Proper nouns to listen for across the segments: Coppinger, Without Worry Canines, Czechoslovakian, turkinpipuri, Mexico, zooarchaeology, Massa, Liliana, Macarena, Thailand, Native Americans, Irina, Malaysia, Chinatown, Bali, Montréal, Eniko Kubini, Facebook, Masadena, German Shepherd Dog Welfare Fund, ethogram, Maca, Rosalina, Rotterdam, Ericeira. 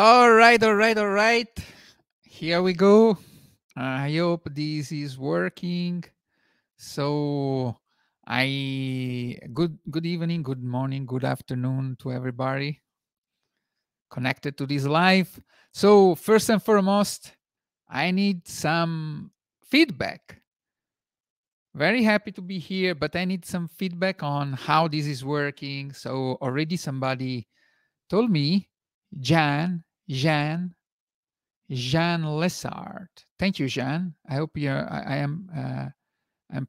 All right, all right, all right. Here we go. I hope this is working. So good evening, good morning, good afternoon to everybody connected to this live. So first and foremost, I need some feedback. Very happy to be here, but I need some feedback on how this is working. So already somebody told me, Jean Lessard. Thank you, Jean. I hope I'm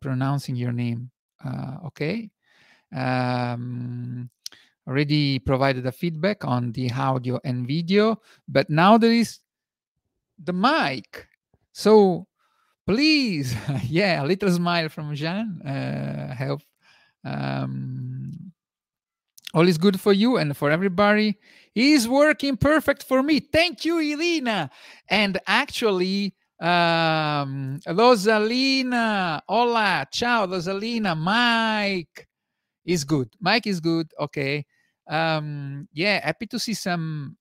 pronouncing your name okay. already provided a feedback on the audio and video, but now there is the mic. So please, yeah, a little smile from Jean. Help. All is good for you and for everybody. Is working perfect for me. Thank you, Irina. And actually, Rosalina, hola, ciao, Rosalina. Mike is good. Mike is good. Okay. Yeah, happy to see some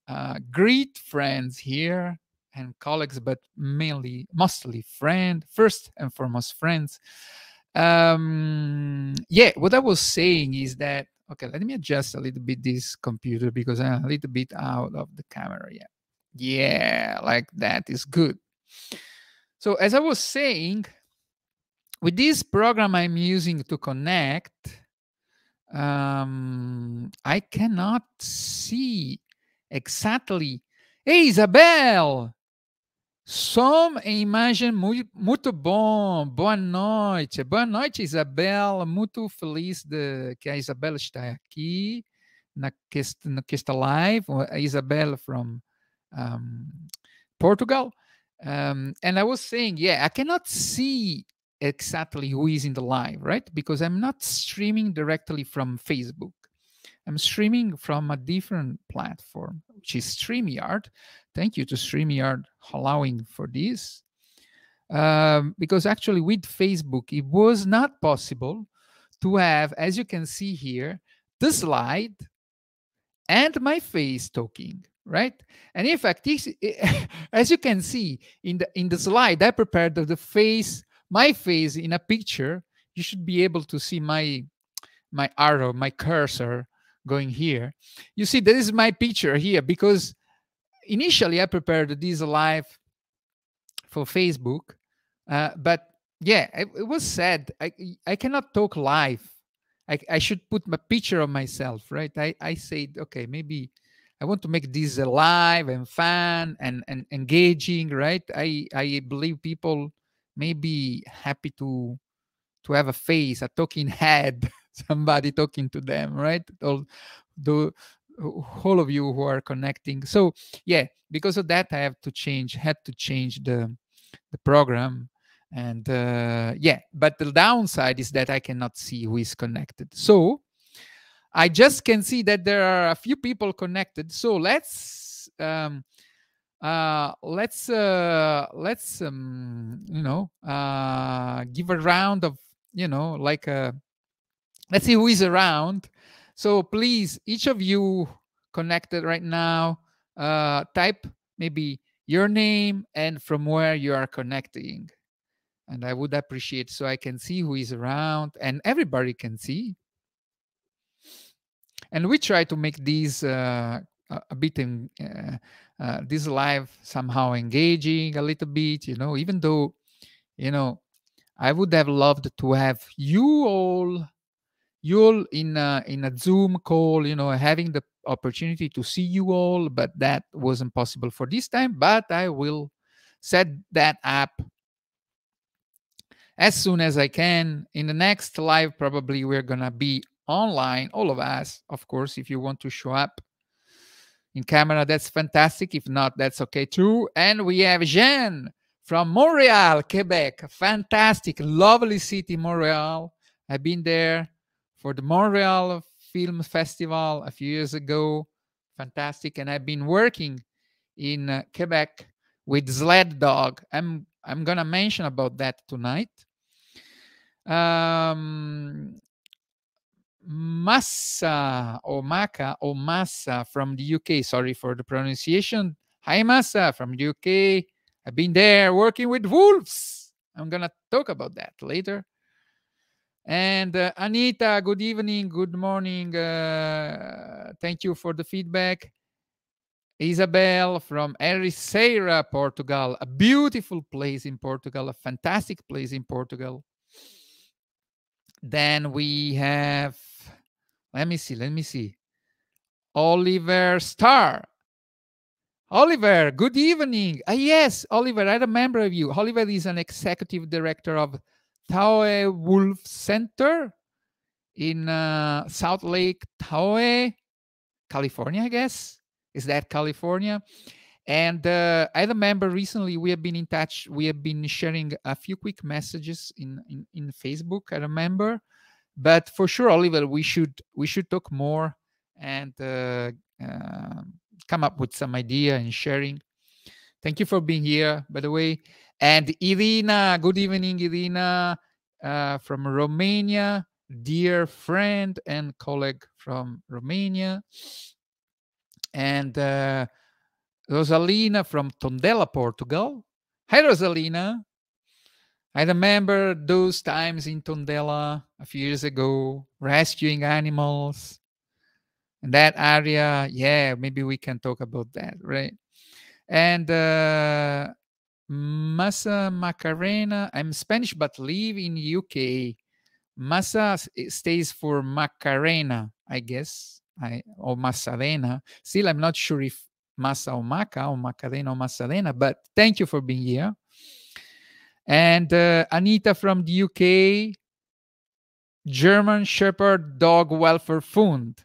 great friends here and colleagues, but mostly friends, first and foremost friends. Yeah, what I was saying is that, okay, let me adjust a little bit this computer because I'm a little bit out of the camera. Yeah, yeah, like that is good. So as I was saying, with this program I'm using to connect, I cannot see exactly. Hey, Isabel! Som e imagem muito bom. Boa noite. Boa noite, Isabel. Muito feliz de que a Isabel está aqui na live. Isabel from Portugal. And I was saying, yeah, I cannot see exactly who is in the live, right? Because I'm not streaming directly from Facebook. I'm streaming from a different platform, which is StreamYard. Thank you to StreamYard allowing for this. Because actually with Facebook, it was not possible to have, as you can see here, the slide and my face talking, right? And in fact, as you can see in the slide, I prepared my face in a picture. You should be able to see my arrow, my cursor going here. You see, this is my picture here because initially I prepared this live for Facebook, but yeah, it was sad. I cannot talk live. I should put my picture of myself, right? I said, okay, maybe I want to make this alive and fun and engaging, right? I believe people may be happy to have a face, a talking head, somebody talking to them, right? All of you who are connecting. So yeah, because of that, I had to change the program, and yeah. But the downside is that I cannot see who is connected. So I just can see that there are a few people connected. So let's give a round of, let's see who is around. So please, each of you connected right now, type maybe your name and from where you are connecting. And I would appreciate, so I can see who is around and everybody can see. And we try to make these this live somehow engaging a little bit, even though, I would have loved to have you all in a Zoom call, having the opportunity to see you all, but that wasn't possible for this time. But I will set that up as soon as I can. In the next live, probably we're going to be online, all of us, of course. If you want to show up in camera, that's fantastic. If not, that's okay too. And we have Jean from Montréal, Quebec. Fantastic, lovely city, Montréal. I've been there for the Montréal Film Festival a few years ago. Fantastic. And I've been working in Quebec with Sled Dog. I'm gonna mention about that tonight. Massa or Maca or Massa from the UK. Sorry for the pronunciation. Hi, Massa from the UK. I've been there working with wolves. I'm going to talk about that later. And Anita, good evening. Good morning. Thank you for the feedback. Isabel from Ericeira, Portugal. A beautiful place in Portugal. A fantastic place in Portugal. Then we have, let me see. Oliver Star. Oliver, good evening. Ah, yes, Oliver, I remember you. Oliver is an executive director of Taoe Wolf Center in South Lake Taoe, California, I guess. Is that California? And I remember recently we have been in touch. We have been sharing a few quick messages in Facebook, I remember. But for sure, Oliver, we should talk more and come up with some idea and sharing. Thank you for being here, by the way. And Irina, good evening, Irina, from Romania, dear friend and colleague from Romania. And Rosalina from Tondela, Portugal. Hi, Rosalina. I remember those times in Tondela a few years ago, rescuing animals. In that area, yeah, maybe we can talk about that, right? And Massa Macarena, I'm Spanish but live in UK. Massa stays for Macarena, I guess, or Masadena. Still, I'm not sure if Massa or Maca or Macarena or Masadena, but thank you for being here. And Anita from the UK, German Shepherd Dog Welfare Fund.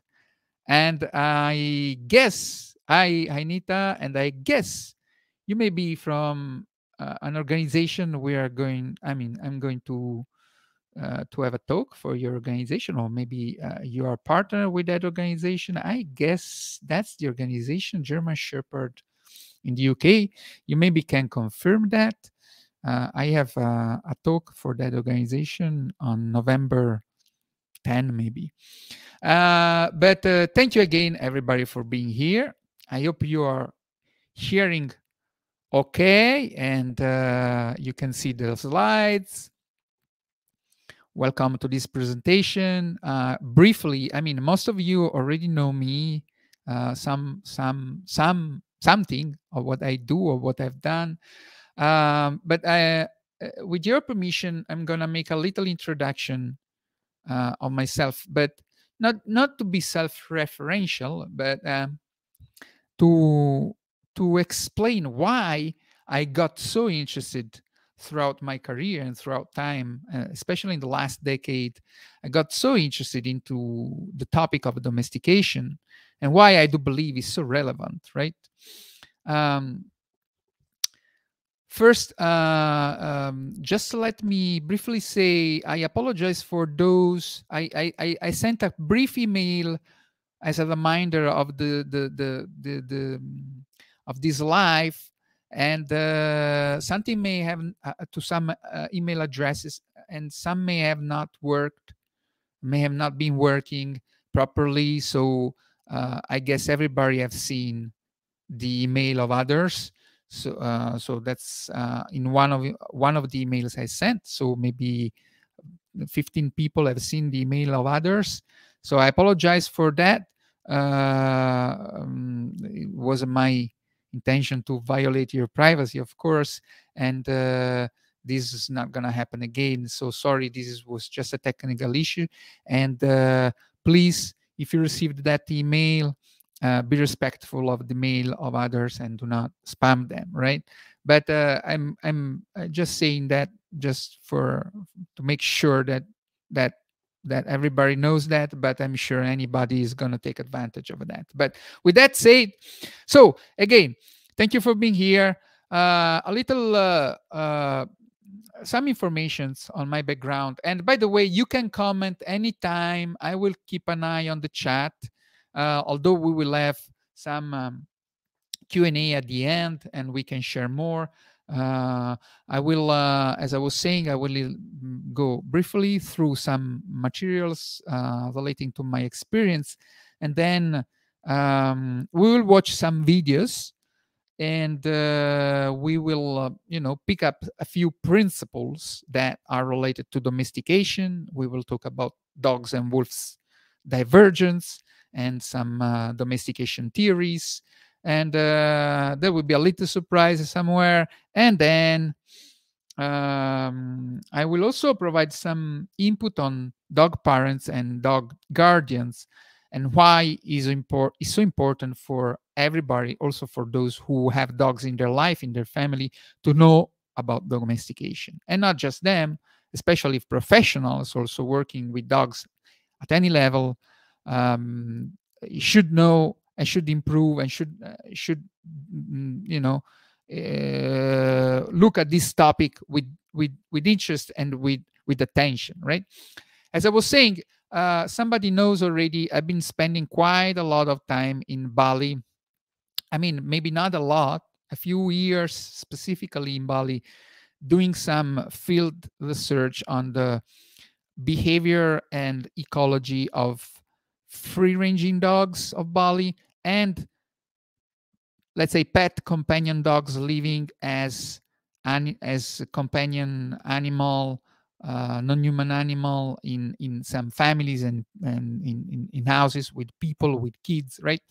And I guess, hi, Anita, and I guess you may be from an organization we are going, I mean, I'm going to have a talk for your organization, or maybe you are a partner with that organization. I guess that's the organization, German Shepherd in the UK. You maybe can confirm that. I have a talk for that organization on November 10, maybe. But thank you again, everybody, for being here. I hope you are hearing okay, and you can see the slides. Welcome to this presentation. Briefly, I mean, most of you already know me, something of what I do or what I've done. But with your permission, I'm gonna make a little introduction of myself, but not to be self-referential, but to explain why I got so interested throughout my career and throughout time, especially in the last decade. I got so interested into the topic of domestication and why I do believe is so relevant, right? First, just let me briefly say I apologize for those. I sent a brief email as a reminder of of this live, and something may have to some email addresses, and some may have not been working properly. So I guess everybody have seen the email of others. So, so that's in one of the emails I sent. So maybe 15 people have seen the email of others. So I apologize for that. It wasn't my intention to violate your privacy, of course. And this is not going to happen again. So sorry, was just a technical issue. And please, if you received that email, be respectful of the mail of others and do not spam them, right? But I'm just saying that just to make sure that everybody knows that. But I'm sure anybody is going to take advantage of that. But with that said, so again, thank you for being here. Some informations on my background, and by the way, you can comment anytime. I will keep an eye on the chat. Although we will have some Q&A at the end and we can share more. I will, as I was saying, I will go briefly through some materials relating to my experience. And then we will watch some videos, and we will, you know, pick up a few principles that are related to domestication. We will talk about dogs and wolves divergence, and some domestication theories, and there will be a little surprise somewhere. And then I will also provide some input on dog parents and dog guardians, and why is so important for everybody, also for those who have dogs in their life, in their family, to know about domestication. And not just them, especially if professionals also working with dogs at any level, should know and should improve and should you know, look at this topic with interest and with attention, right? As I was saying, somebody knows already, I've been spending quite a lot of time in Bali. I mean, maybe not a lot, a few years specifically in Bali, doing some field research on the behavior and ecology of free-ranging dogs of Bali and, let's say, pet companion dogs living as a companion animal, non-human animal in some families and in houses with people, with kids, right?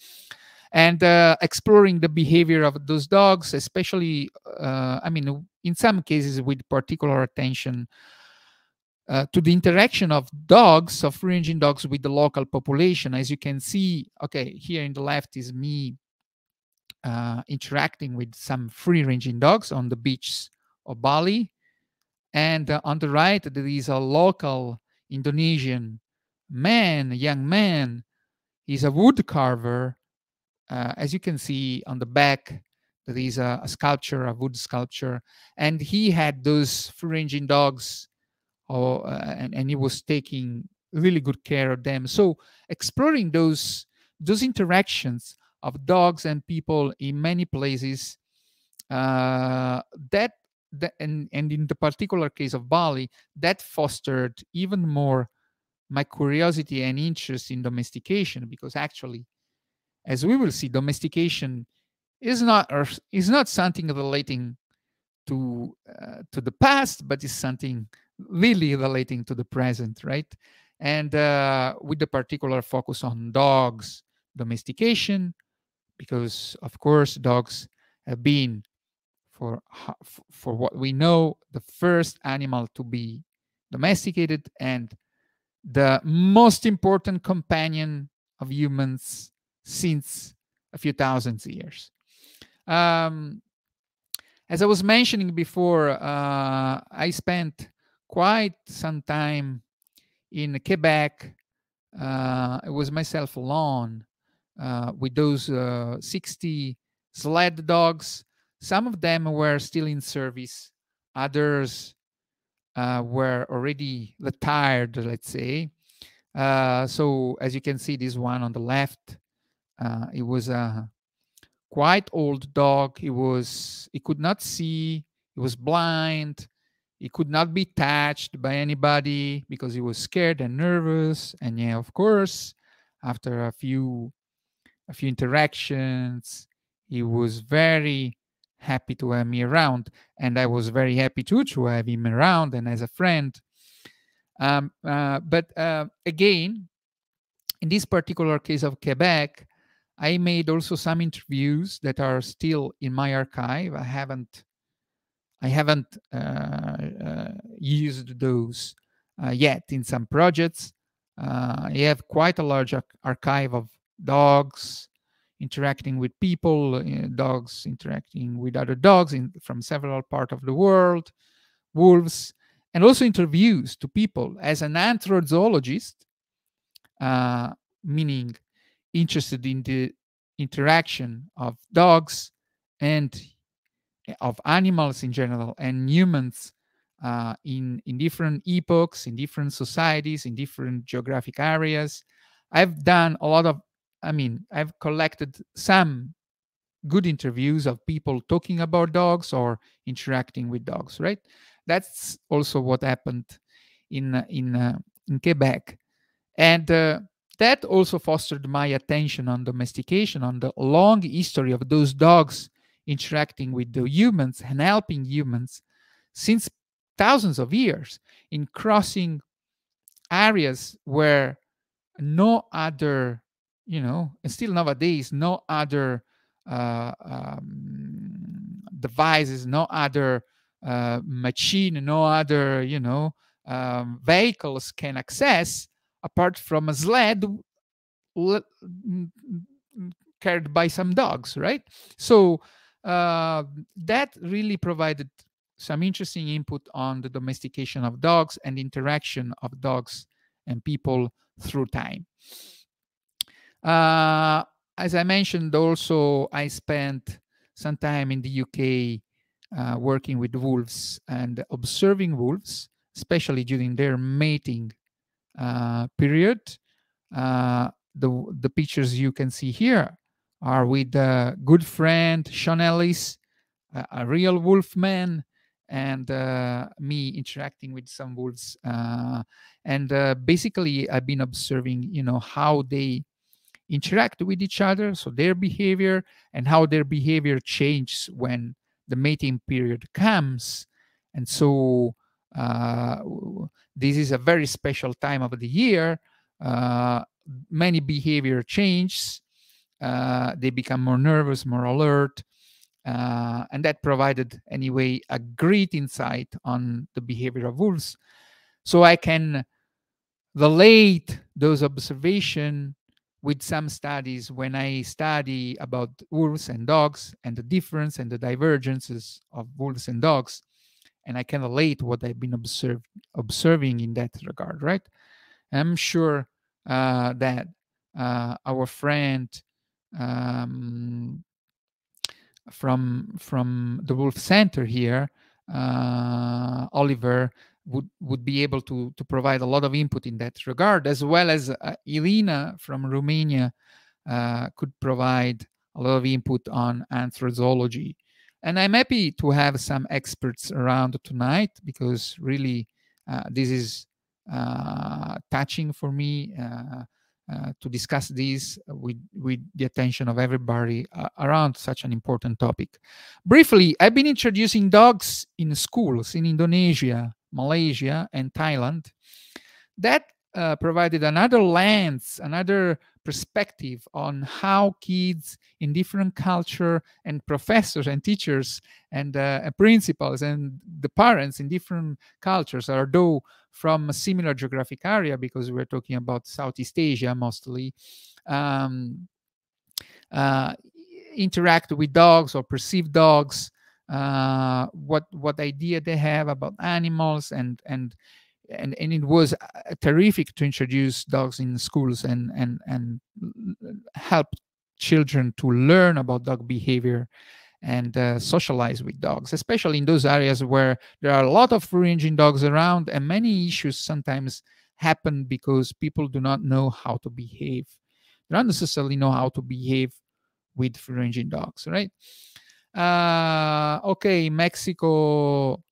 And exploring the behavior of those dogs, especially, I mean, in some cases with particular attention to the interaction of dogs, of free-ranging dogs with the local population. As you can see, okay, here in the left is me interacting with some free-ranging dogs on the beach of Bali. And on the right, there is a local Indonesian man, young man. He's a wood carver. As you can see on the back, there is a sculpture, a wood sculpture. And he had those free-ranging dogs. And he was taking really good care of them. So exploring those interactions of dogs and people in many places, and in the particular case of Bali, that fostered even more my curiosity and interest in domestication, because actually, as we will see, domestication is not something relating to the past, but is something really relating to the present, right? And with the particular focus on dogs, domestication, because of course dogs have been, for what we know, the first animal to be domesticated and the most important companion of humans since a few thousand years. As I was mentioning before, I spent quite some time in Quebec. It was myself alone with those 60 sled dogs. Some of them were still in service. Others were already retired, let's say. So as you can see, this one on the left, it was a quite old dog. He could not see. He was blind. He could not be touched by anybody because he was scared and nervous. And yeah, of course, after a few interactions, he was very happy to have me around. And I was very happy too to have him around and as a friend. But again, in this particular case of Quebec, I made also some interviews that are still in my archive. I haven't used those yet in some projects. I have quite a large archive of dogs interacting with people, dogs interacting with other dogs from several parts of the world, wolves, and also interviews to people. As an anthrozoologist, meaning interested in the interaction of dogs and of animals in general and humans in different epochs, in different societies, in different geographic areas. I've done a lot of, I mean, I've collected some good interviews of people talking about dogs or interacting with dogs, right? That's also what happened in Quebec. And that also fostered my attention on domestication, on the long history of those dogs interacting with the humans and helping humans since thousands of years in crossing areas where no other, you know, and still nowadays, no other devices, no other machine, no other, you know, vehicles can access apart from a sled carried by some dogs, right? So that really provided some interesting input on the domestication of dogs and interaction of dogs and people through time. As I mentioned, also, I spent some time in the UK working with wolves and observing wolves, especially during their mating period. The pictures you can see here are with a good friend, Sean Ellis, a real wolf man, and me interacting with some wolves. And basically, I've been observing, you know, how they interact with each other, so their behavior, and how their behavior changes when the mating period comes. And so this is a very special time of the year. Many behavior changes. They become more nervous, more alert, and that provided, anyway, a great insight on the behavior of wolves. So I can relate those observations with some studies when I study about wolves and dogs and the difference and the divergences of wolves and dogs, and I can relate what I've been observing in that regard, right? I'm sure that our friend from the Wolf Center here, Oliver, would be able to provide a lot of input in that regard, as well as Irina from Romania could provide a lot of input on anthrozoology. And I'm happy to have some experts around tonight, because really this is touching for me to discuss this with the attention of everybody around such an important topic. Briefly, I've been introducing dogs in schools in Indonesia, Malaysia, and Thailand. That provided another lens, another perspective on how kids in different culture and professors and teachers and principals and the parents in different cultures, although from a similar geographic area, because we're talking about Southeast Asia mostly, interact with dogs or perceive dogs, what idea they have about animals, and it was terrific to introduce dogs in schools and help children to learn about dog behavior and socialize with dogs, especially in those areas where there are a lot of free-ranging dogs around, and many issues sometimes happen because people do not know how to behave. They don't necessarily know how to behave with free-ranging dogs, right? Okay, Mexico.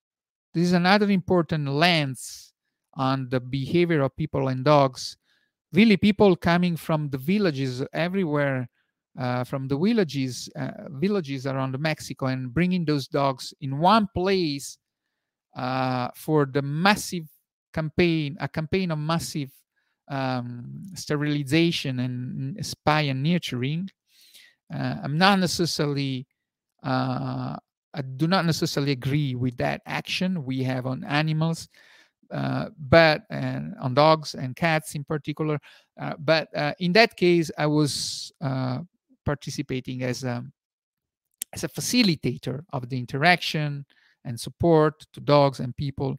This is another important lens on the behavior of people and dogs. Really, people coming from the villages everywhere, from the villages around Mexico, and bringing those dogs in one place for the massive campaign, a campaign of massive sterilization and spay and neutering. I'm not necessarily... I do not necessarily agree with that action we have on animals, and on dogs and cats in particular. But in that case, I was participating as a facilitator of the interaction and support to dogs and people.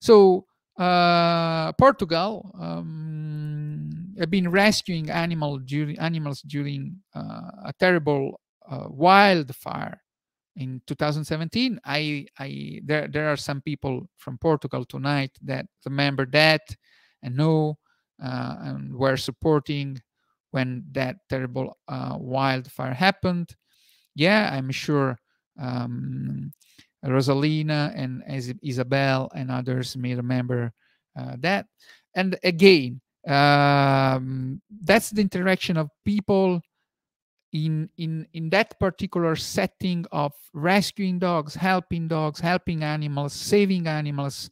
So Portugal, I've been rescuing animals during a terrible wildfire. In 2017, there are some people from Portugal tonight that remember that and know and were supporting when that terrible wildfire happened. Yeah, I'm sure Rosalina and Isabel and others may remember that. And again, that's the interaction of people in that particular setting of rescuing dogs, helping animals, saving animals,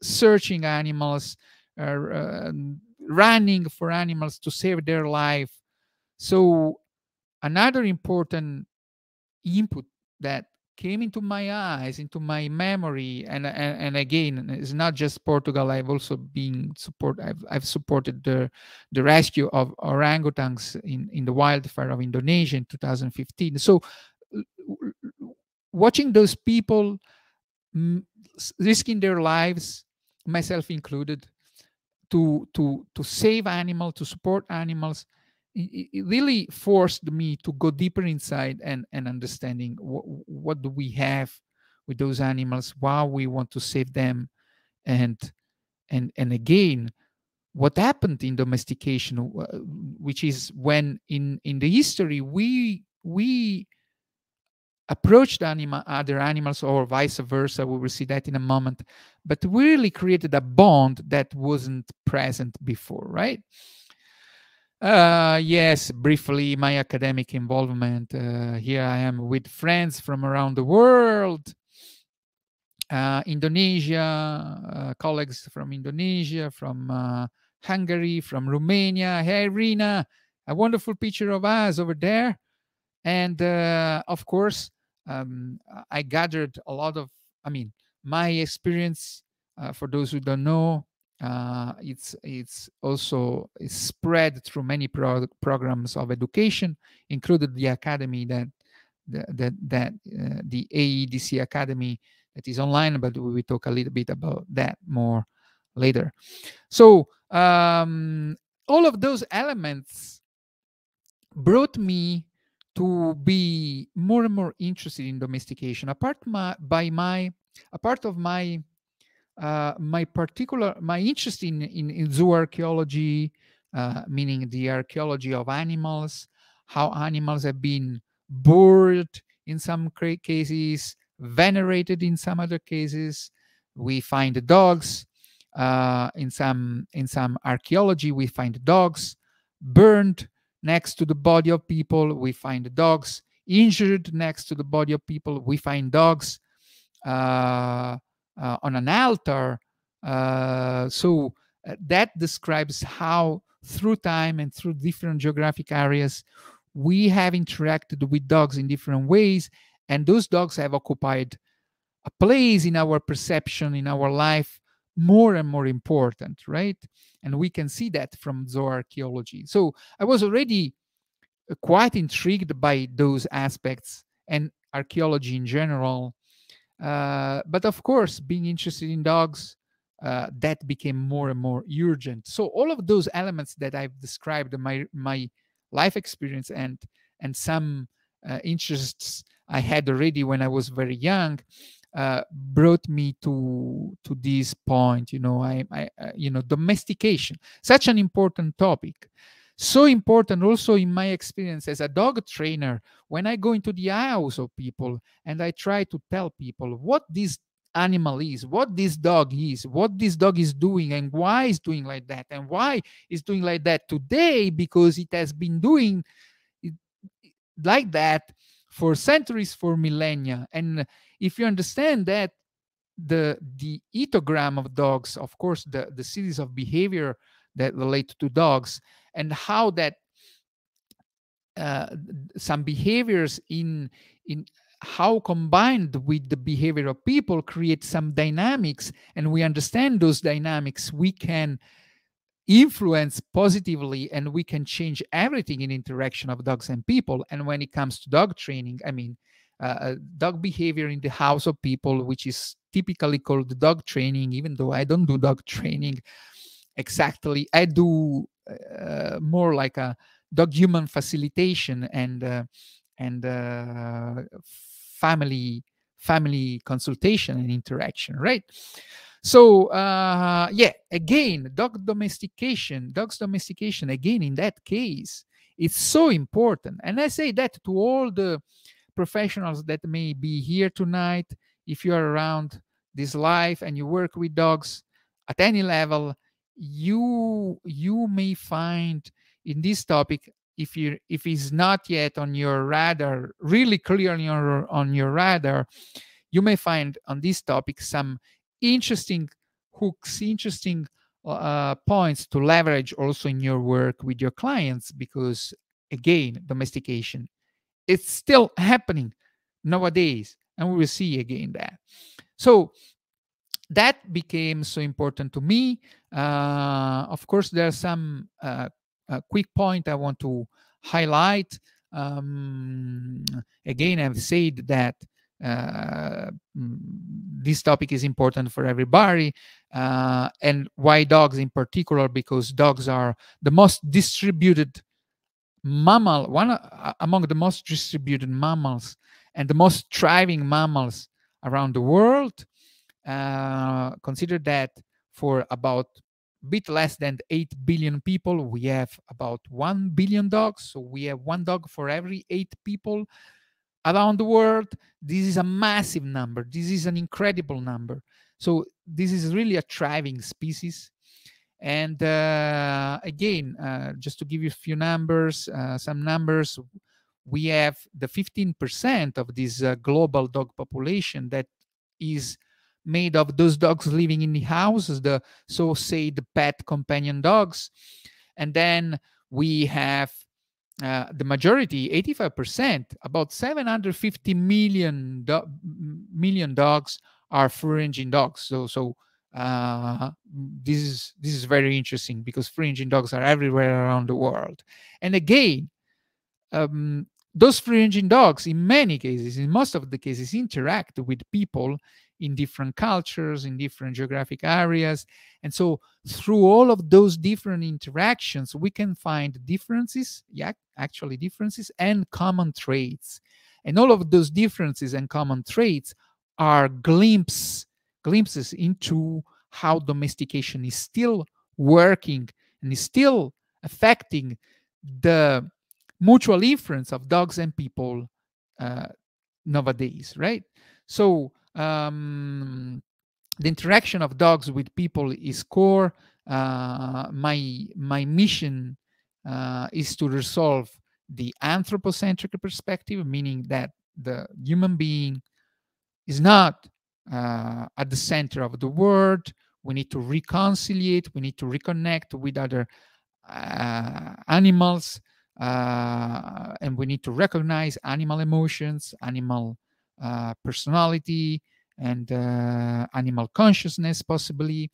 searching animals, running for animals to save their life. So another important input that came into my eyes, into my memory, and again, it's not just Portugal. I've also been supported the rescue of orangutans in the wildfire of Indonesia in 2015. So watching those people risking their lives, myself included, to save animals, to support animals, it really forced me to go deeper inside and understanding what do we have with those animals, why we want to save them, and again, what happened in domestication, which is when in the history we approached other animals, or vice versa. We will see that in a moment. But we really created a bond that wasn't present before, right? Yes, briefly, my academic involvement. Here I am with friends from around the world. Indonesia, colleagues from Indonesia, from Hungary, from Romania. Hey, Irina, a wonderful picture of us over there. And of course, I gathered a lot of, my experience, for those who don't know, it's also spread through many programs of education, including the academy the AEDC Academy that is online, but we will talk a little bit about that more later. So all of those elements brought me to be more and more interested in domestication. My interest in zooarchaeology, meaning the archaeology of animals, how animals have been buried in some cases, venerated in some other cases. We find the dogs in some archaeology. We find dogs burned next to the body of people. We find dogs injured next to the body of people. We find dogs on an altar. So that describes how through time and through different geographic areas we have interacted with dogs in different ways, and those dogs have occupied a place in our perception, in our life, more and more important, right? And we can see that from zooarchaeology. So I was already quite intrigued by those aspects and archaeology in general. But of course, being interested in dogs, that became more and more urgent. So all of those elements that I've described, my life experience and some interests I had already when I was very young, brought me to this point. You know, domestication, such an important topic, so important also in my experience as a dog trainer. When I go into the house of people and I try to tell people what this animal is, what this dog is, what this dog is doing, and why it's doing like that, and why it's doing like that today, because it has been doing it like that for centuries, for millennia. And if you understand that the ethogram of dogs, of course, the series of behavior that relate to dogs, and how that some behaviors in how combined with the behavior of people create some dynamics, and we understand those dynamics, we can influence positively and we can change everything in interaction of dogs and people. And when it comes to dog training, dog behavior in the house of people, which is typically called dog training, even though I don't do dog training exactly. I do more like a dog-human facilitation and family consultation and interaction, right? So again, dogs domestication, again, in that case, it's so important. And I say that to all the professionals that may be here tonight. If you are around this live and you work with dogs at any level, you may find in this topic, if it's not yet on your radar, really clear on your radar, you may find on this topic some interesting hooks, interesting points to leverage also in your work with your clients, because again, domestication, it's still happening nowadays, and we will see again that. So that became so important to me. Of course, there are some quick point I want to highlight. Again, I've said that this topic is important for everybody, and why dogs in particular, because dogs are the most distributed mammal, one among the most distributed mammals and the most thriving mammals around the world. Consider that for about a bit less than 8 billion people, we have about 1 billion dogs. So we have one dog for every 8 people around the world. This is a massive number. This is an incredible number. So this is really a thriving species. And again, just to give you a few numbers, some numbers, we have the 15% of this global dog population that is made of those dogs living in the houses, the so-say the pet companion dogs. And then we have the majority, 85%, about 750 million dogs are free-ranging dogs. So this is very interesting because free-ranging dogs are everywhere around the world. And again, those free-ranging dogs, in many cases, in most of the cases, interact with people in different cultures, in different geographic areas. And so through all of those different interactions, we can find differences, yeah, actually differences, and common traits. And all of those differences and common traits are glimpses into how domestication is still working and is still affecting the mutual influence of dogs and people nowadays, right? So the interaction of dogs with people is core. My mission is to resolve the anthropocentric perspective, meaning that the human being is not at the center of the world. We need to reconciliate, we need to reconnect with other animals, and we need to recognize animal emotions, animal personality, and animal consciousness, possibly.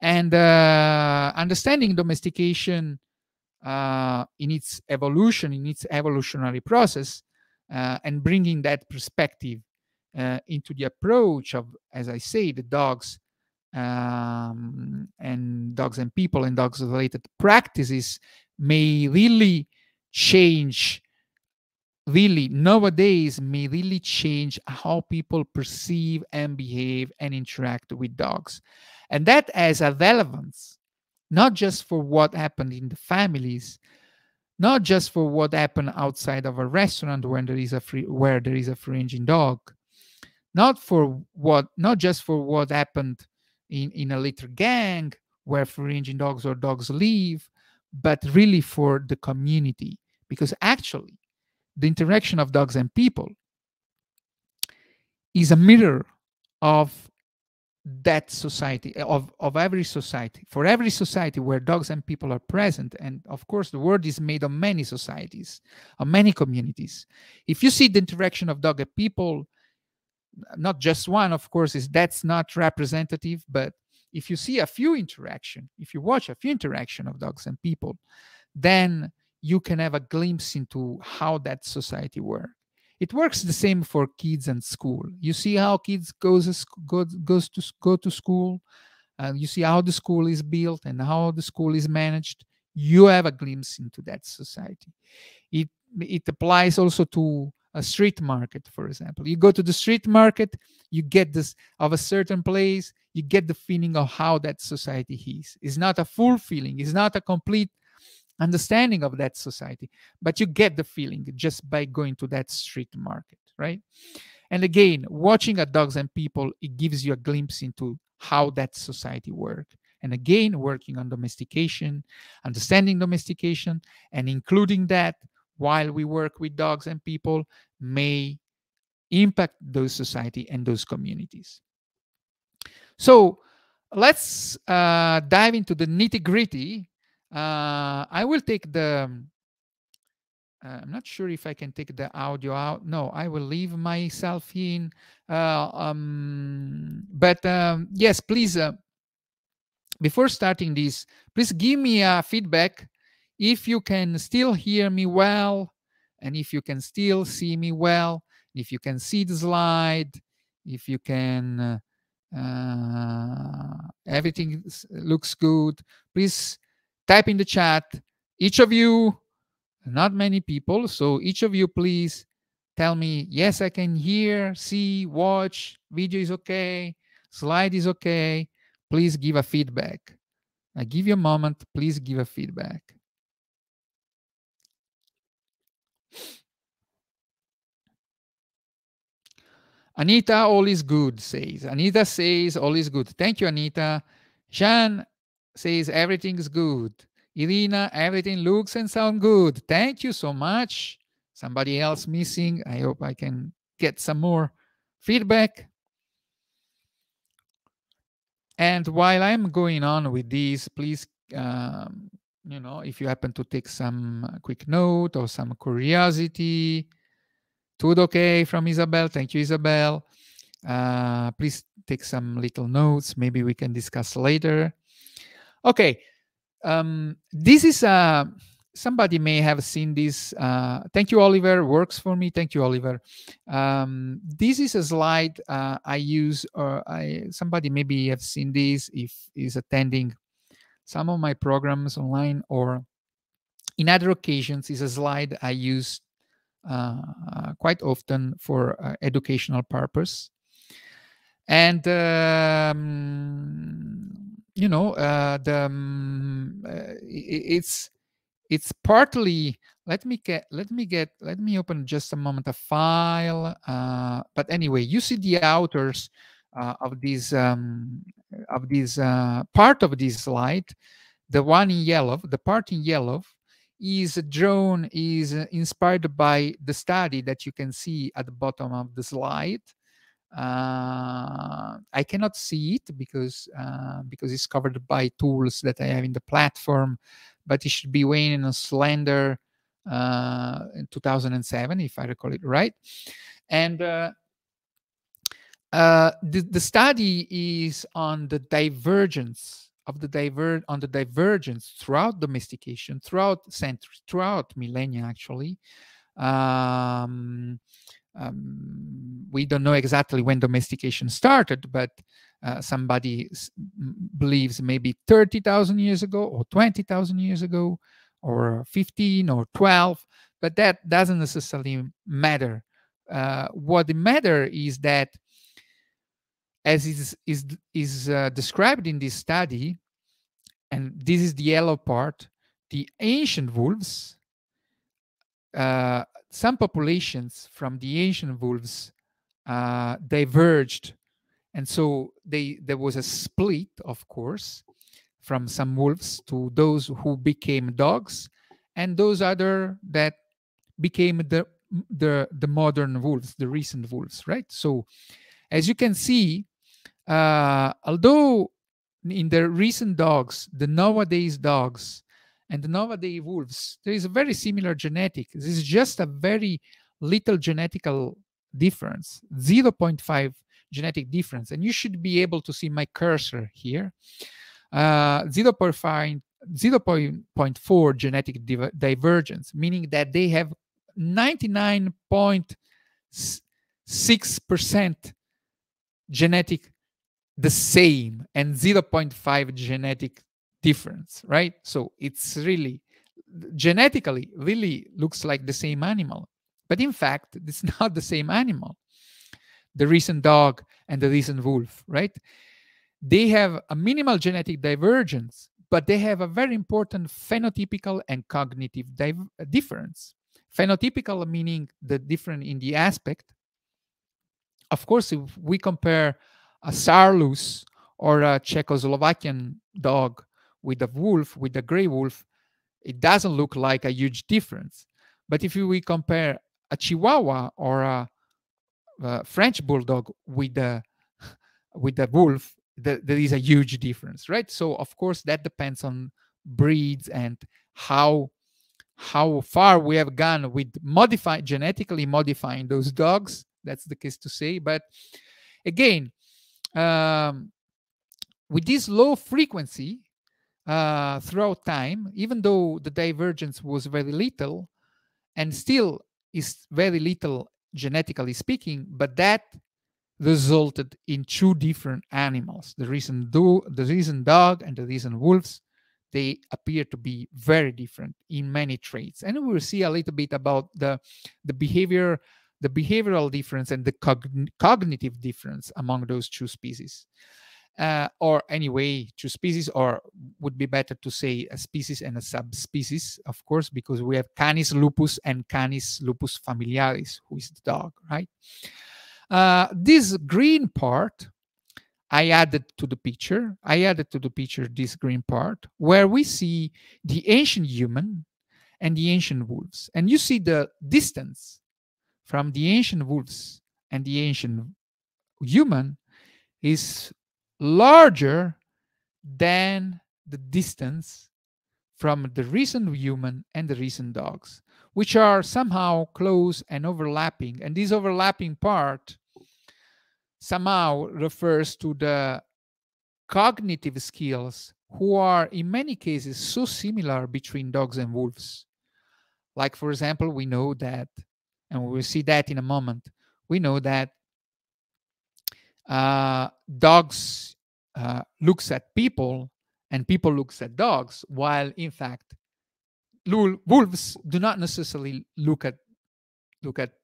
And understanding domestication in its evolution, in its evolutionary process, and bringing that perspective into the approach of, as I say, the dogs and dogs and people and dogs related practices may really change, nowadays how people perceive and behave and interact with dogs. And that has a relevance, not just for what happened in the families, not just for what happened outside of a restaurant when there is a free-ranging dog, not just for what happened in a litter gang where free-ranging dogs or dogs live, but really for the community. Because actually, the interaction of dogs and people is a mirror of that society, of every society. For every society where dogs and people are present, and of course the world is made of many societies, of many communities. If you see the interaction of dog and people, not just one, of course, that's not representative, but if you see a few interaction, if you watch a few interaction of dogs and people, then you can have a glimpse into how that society works. It works the same for kids and school. You see how kids go to school, and you see how the school is built and how the school is managed. You have a glimpse into that society. It applies also to a street market, for example. You go to the street market, you get this of a certain place, you get the feeling of how that society is. It's not a full feeling, it's not a complete understanding of that society, but you get the feeling just by going to that street market, right? And again, watching at dogs and people, it gives you a glimpse into how that society works. And again, working on domestication, understanding domestication, and including that while we work with dogs and people may impact those society and those communities. So let's dive into the nitty-gritty. I will take the, I'm not sure if I can take the audio out. No, I will leave myself in. Yes, please, before starting this, please give me a feedback if you can still hear me well, and if you can still see me well, if you can see the slide, if you can, everything looks good. Please type in the chat, each of you, Not many people. So each of you, please tell me, yes, I can hear, see, watch, video is okay, slide is okay. Please give a feedback. I give you a moment. Please give a feedback. Anita, all is good, says. Anita says, all is good. Thank you, Anita. Jean says, everything is good. Irina, everything looks and sounds good. Thank you so much. Somebody else missing. I hope I can get some more feedback. And while I'm going on with this, please, you know, if you happen to take some quick note or some curiosity, Tudo okay from Isabel. Thank you, Isabel. Please take some little notes. Maybe we can discuss later. Okay. This is somebody may have seen this. Thank you, Oliver. Works for me. Thank you, Oliver. This is a slide I use, or somebody maybe have seen this if is attending some of my programs online or in other occasions. Is a slide I use quite often for educational purpose. And you know, it's partly, let me open just a moment a file, but anyway, you see the authors of this part of this slide. The one in yellow, the part in yellow is drawn, is inspired by the study that you can see at the bottom of the slide. I cannot see it because it's covered by tools that I have in the platform, but it should be weighing in a slender in 2007, if I recall it right. And the study is on the divergence of the divergence throughout domestication, throughout centuries, throughout millennia actually. We don't know exactly when domestication started, but somebody believes maybe 30,000 years ago or 20,000 years ago or 15 or 12, but that doesn't necessarily matter. What matters is that, as is described in this study, and this is the yellow part, the ancient wolves, some populations from the ancient wolves diverged, and so there was a split, of course, from some wolves to those who became dogs, and those other that became the modern wolves, the recent wolves, right? So, as you can see, although in the recent dogs, the nowadays dogs, and the nowadays wolves, there is a very similar genetic. This is just a very little genetical difference, 0.5 genetic difference. And you should be able to see my cursor here, 0.4 genetic divergence, meaning that they have 99.6% genetic the same and 0.5 genetic difference, right? So it's really genetically really looks like the same animal, but in fact it's not the same animal, the recent dog and the recent wolf, right? They have a minimal genetic divergence, but they have a very important phenotypical and cognitive difference. Phenotypical meaning the difference in the aspect. Of course, if we compare a Sarlus or a Czechoslovakian dog with a wolf, with a gray wolf, it doesn't look like a huge difference. But if we compare a Chihuahua or a French bulldog with a wolf, there is a huge difference, right? So of course that depends on breeds and how far we have gone with genetically modifying those dogs. That's the case to say. But again, with this low frequency, throughout time, even though the divergence was very little and still is very little genetically speaking, but that resulted in two different animals, the recent dog and the recent wolves, they appear to be very different in many traits. And we'll see a little bit about the behavioral difference and the cognitive difference among those two species. Or anyway, two species, or would be better to say a species and a subspecies, of course, because we have Canis lupus and Canis lupus familiaris, who is the dog, right? This green part, I added to the picture. I added to the picture this green part, where we see the ancient human and the ancient wolves. And you see the distance from the ancient wolves and the ancient human is larger than the distance from the recent human and the recent dogs, which are somehow close and overlapping. And this overlapping part somehow refers to the cognitive skills, who are in many cases so similar between dogs and wolves. Like, for example, we know that, and we will see that in a moment, we know that dogs looks at people and people looks at dogs, while in fact wolves do not necessarily look at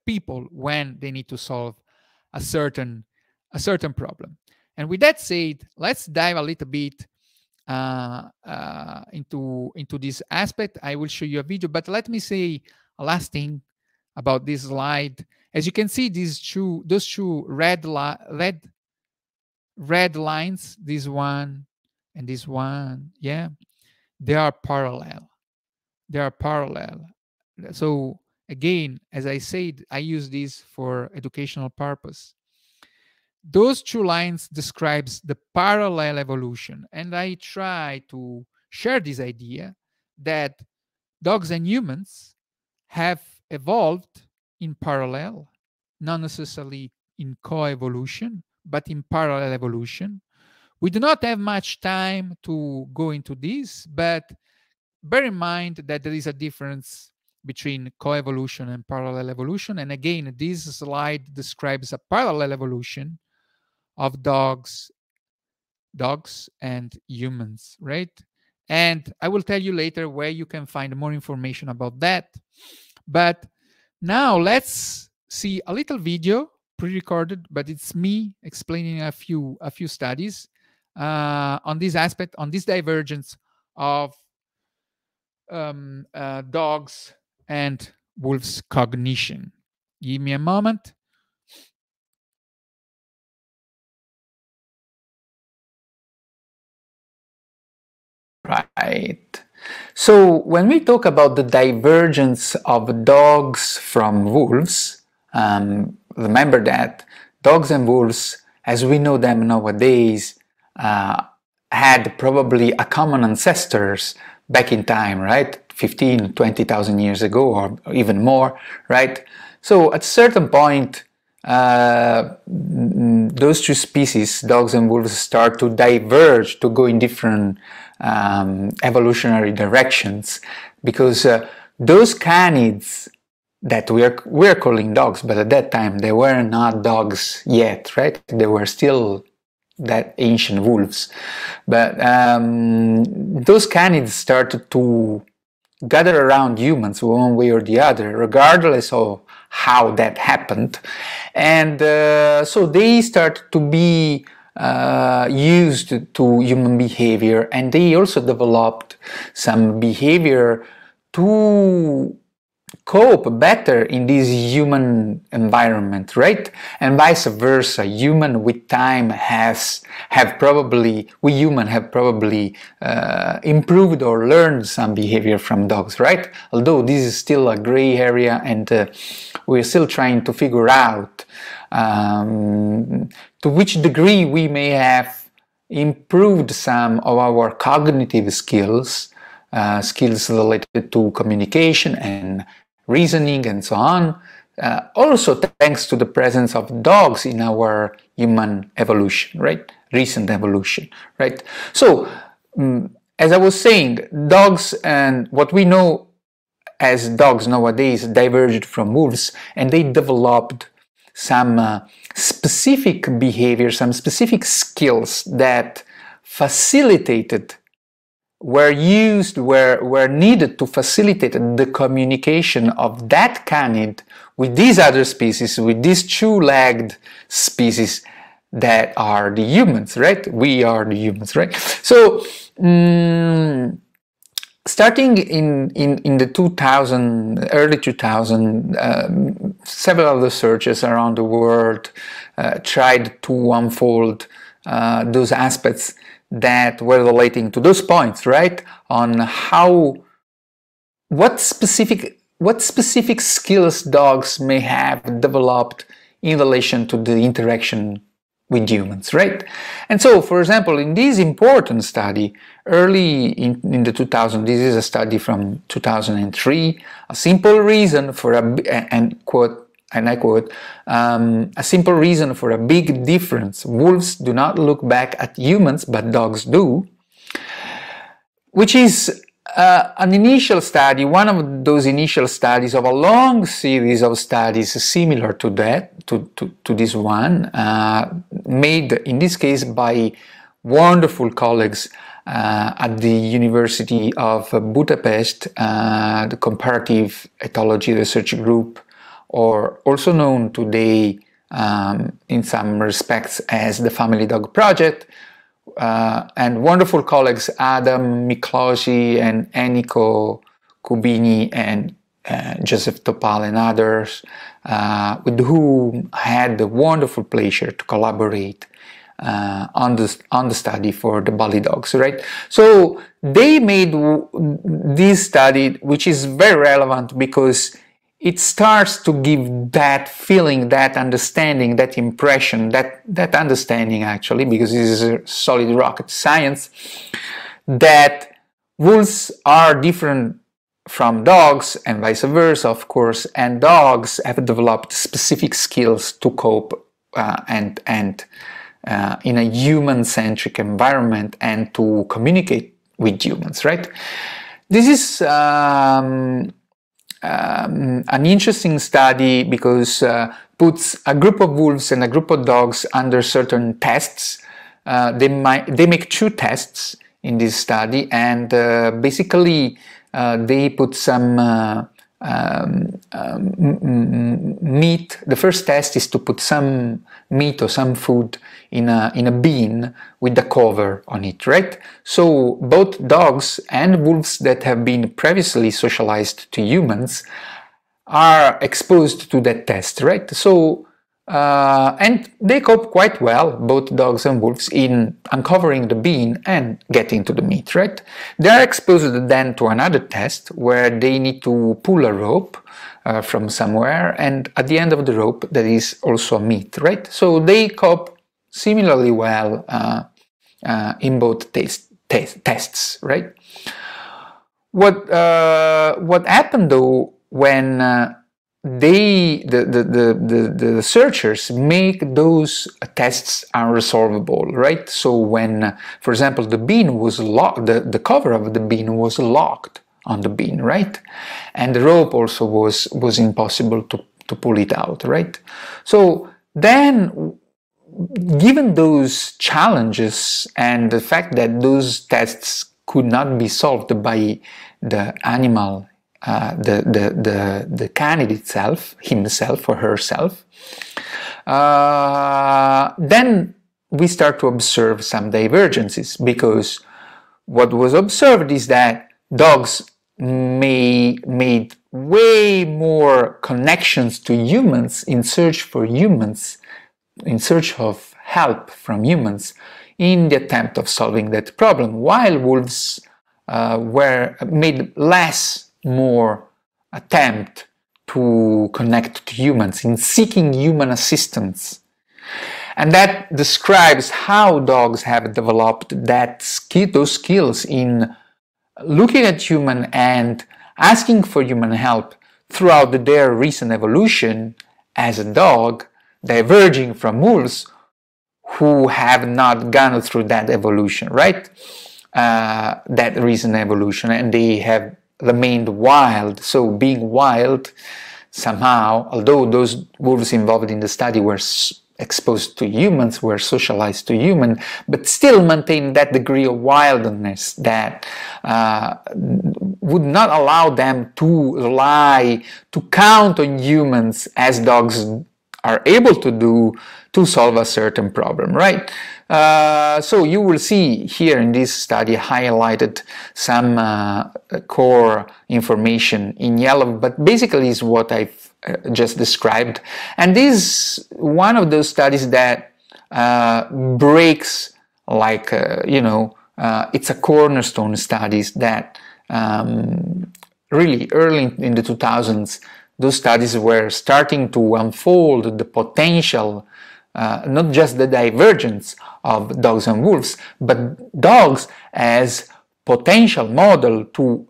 people when they need to solve a certain problem. And with that said, let's dive a little bit into this aspect. I will show you a video, but let me say a last thing about this slide. As you can see, those two red lines, this one and this one, yeah, they are parallel. They are parallel. So again, as I said, I use this for educational purpose. Those two lines describes the parallel evolution, and I try to share this idea that dogs and humans have evolved in parallel, not necessarily in co-evolution, but in parallel evolution. We do not have much time to go into this, but bear in mind that there is a difference between co-evolution and parallel evolution. And again, this slide describes a parallel evolution of dogs and humans, right? And I will tell you later where you can find more information about that. But now let's see a little video, pre-recorded, but it's me explaining a few studies on this aspect, on this divergence of dogs and wolves' cognition. Give me a moment. Right. So when we talk about the divergence of dogs from wolves, remember that dogs and wolves, as we know them nowadays, had probably a common ancestors back in time, right? 15, 20,000 years ago, or even more, right? So at a certain point, those two species, dogs and wolves, start to diverge, to go in different evolutionary directions, because those canids that we are calling dogs, but at that time they were not dogs yet, right? They were still that ancient wolves. But those canids started to gather around humans one way or the other, regardless of how that happened. And so they started to be used to human behavior, and they also developed some behavior to cope better in this human environment, right? And vice versa, human with time have probably improved or learned some behavior from dogs, right? Although this is still a gray area, and we're still trying to figure out to which degree we may have improved some of our cognitive skills, skills related to communication and reasoning and so on, also thanks to the presence of dogs in our human evolution, right? Recent evolution, right? So, as I was saying, dogs and what we know as dogs nowadays diverged from wolves, and they developed some specific behavior, some specific skills that facilitated were used, were needed to facilitate the communication of that canid with these other species, with these two-legged species that are the humans, right? We are the humans, right? So, starting in the early 2000s, several researchers around the world tried to unfold those aspects that were relating to those points, right? On how, what specific skills dogs may have developed in relation to the interaction with humans, right? And so, for example, in this important study, early in the 2000s, this is a study from 2003, a simple reason for a simple reason for a big difference. Wolves do not look back at humans, but dogs do, which is an initial study, one of those initial studies of a long series of studies similar to that, to this one, made in this case by wonderful colleagues at the University of Budapest, the Comparative Ethology Research Group, or also known today in some respects as the Family Dog Project, and wonderful colleagues Adam Miklosi and Eniko Kubini and Joseph Topal and others, with whom I had the wonderful pleasure to collaborate on the study for the Bali dogs, right? So they made this study, which is very relevant because it starts to give that feeling, that understanding, that impression, that understanding actually, because this is a solid rocket science, that wolves are different from dogs and vice versa, of course, and dogs have developed specific skills to cope in a human-centric environment and to communicate with humans, right? This is an interesting study because puts a group of wolves and a group of dogs under certain tests. They make two tests in this study, and basically they put some meat. The first test is to put some meat or some food in a bin with a cover on it, right? So both dogs and wolves that have been previously socialized to humans are exposed to that test, right? So and they cope quite well, both dogs and wolves, in uncovering the bean and getting to the meat, right? They are exposed then to another test where they need to pull a rope from somewhere, and at the end of the rope there is also a meat, right? So they cope similarly well in both tests, right? What happened though when the researchers make those tests unresolvable, right? So when, for example, the bin was locked, the cover of the bin was locked on the bin, right? And the rope also was impossible to pull it out, right? So then, given those challenges and the fact that those tests could not be solved by the animal, the canid itself, himself or herself, then we start to observe some divergences, because what was observed is that dogs made way more connections to humans in search of help from humans in the attempt of solving that problem, while wolves made less attempt to connect to humans in seeking human assistance. And that describes how dogs have developed those skills in looking at human and asking for human help throughout their recent evolution as a dog, diverging from wolves who have not gone through that evolution, right? That recent evolution, and they have remained wild. So being wild somehow, although those wolves involved in the study were exposed to humans, were socialized to human, but still maintain that degree of wildness that would not allow them to rely, to count on humans as dogs are able to do to solve a certain problem, right? So you will see here in this study highlighted some core information in yellow, but basically is what I've just described. And this is one of those studies that breaks, like, it's a cornerstone studies that really early in the 2000s, those studies were starting to unfold the potential, not just the divergence of dogs and wolves, but dogs as potential model to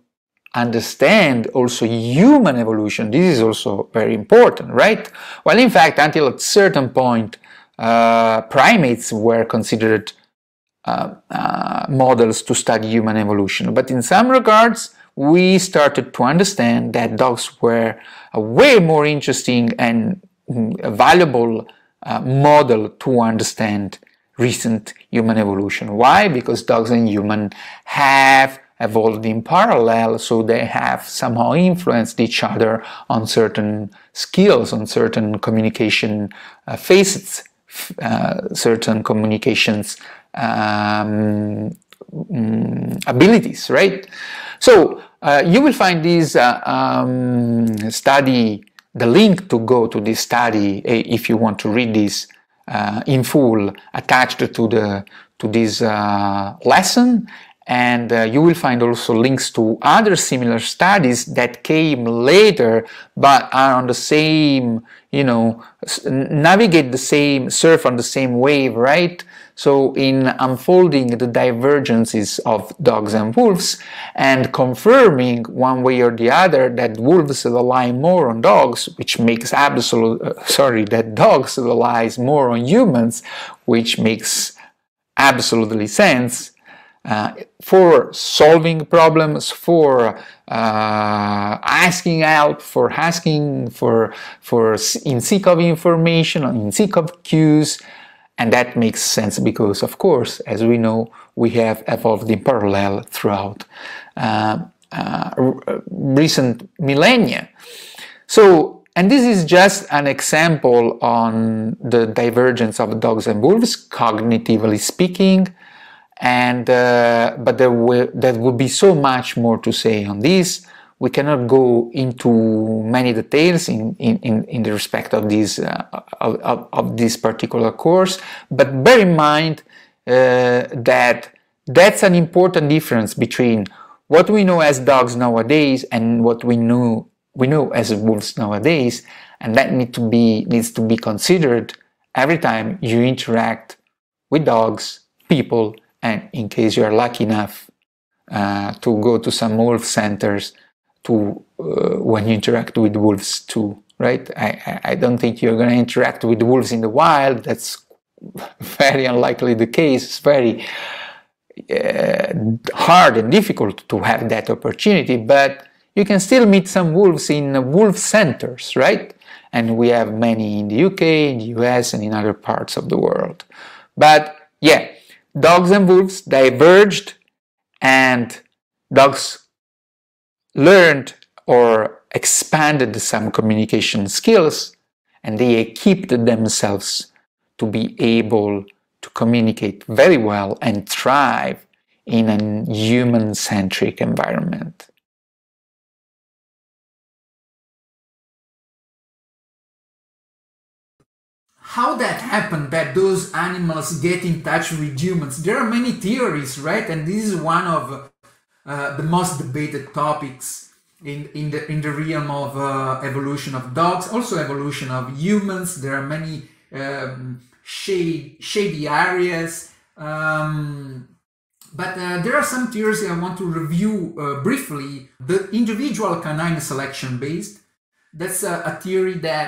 understand also human evolution. This is also very important, right? Well, in fact, until a certain point, primates were considered models to study human evolution. But in some regards, we started to understand that dogs were a way more interesting and valuable model to understand recent human evolution. Why? Because dogs and humans have evolved in parallel, so they have somehow influenced each other on certain skills, on certain communication facets, certain communications abilities, right? So you will find this study, the link to go to this study if you want to read this in full, attached to the this lesson, and you will find also links to other similar studies that came later but are on the same, you know, navigate the same, surf on the same wave, right? So in unfolding the divergences of dogs and wolves and confirming one way or the other that wolves rely more on dogs, which makes absolute, that dogs relies more on humans, which makes absolutely sense for solving problems, for asking help, for asking for in seek of information, in seek of cues. And that makes sense because, of course, as we know, we have evolved in parallel throughout recent millennia. So, and this is just an example on the divergence of dogs and wolves, cognitively speaking. And but there would be so much more to say on this. We cannot go into many details in the respect of this this particular course, but bear in mind that that's an important difference between what we know as dogs nowadays and what we know as wolves nowadays, and that needs to be considered every time you interact with dogs, people, and in case you are lucky enough to go to some wolf centers, to when you interact with wolves too, right? I don't think you're going to interact with wolves in the wild. That's very unlikely the case. It's very hard and difficult to have that opportunity, but you can still meet some wolves in wolf centers, right? And we have many in the UK, in the US, and in other parts of the world. But yeah, dogs and wolves diverged, and dogs learned or expanded some communication skills, and they equipped themselves to be able to communicate very well and thrive in a human-centric environment. How that happened, that those animals get in touch with humans? There are many theories, right? And this is one of the most debated topics in the realm of evolution of dogs, also evolution of humans. There are many shady areas, but there are some theories I want to review briefly. The individual canine selection based, that's a theory that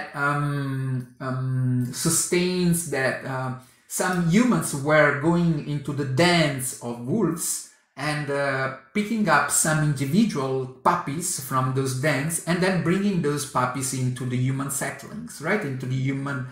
sustains that some humans were going into the dens of wolves and picking up some individual puppies from those dens and then bringing those puppies into the human settlings, right? Into the human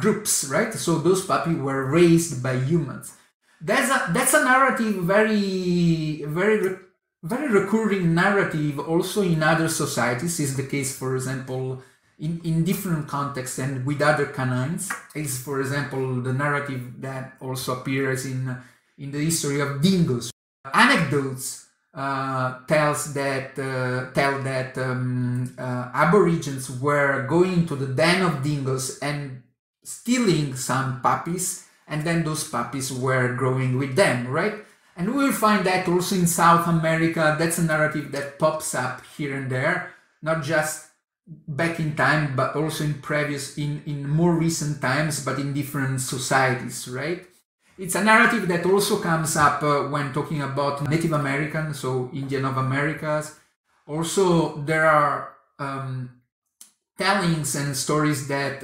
groups, right? So those puppies were raised by humans. That's a narrative, very recurring narrative also in other societies. Is the case, for example, in different contexts and with other canines. Is, for example, the narrative that also appears in the history of dingoes. Anecdotes tell that Aborigines were going to the den of dingoes and stealing some puppies, and then those puppies were growing with them, right? And we will find that also in South America. That's a narrative that pops up here and there, not just back in time, but also in more recent times, but in different societies, right? It's a narrative that also comes up when talking about Native Americans, so Indian of Americas. Also, there are tellings and stories that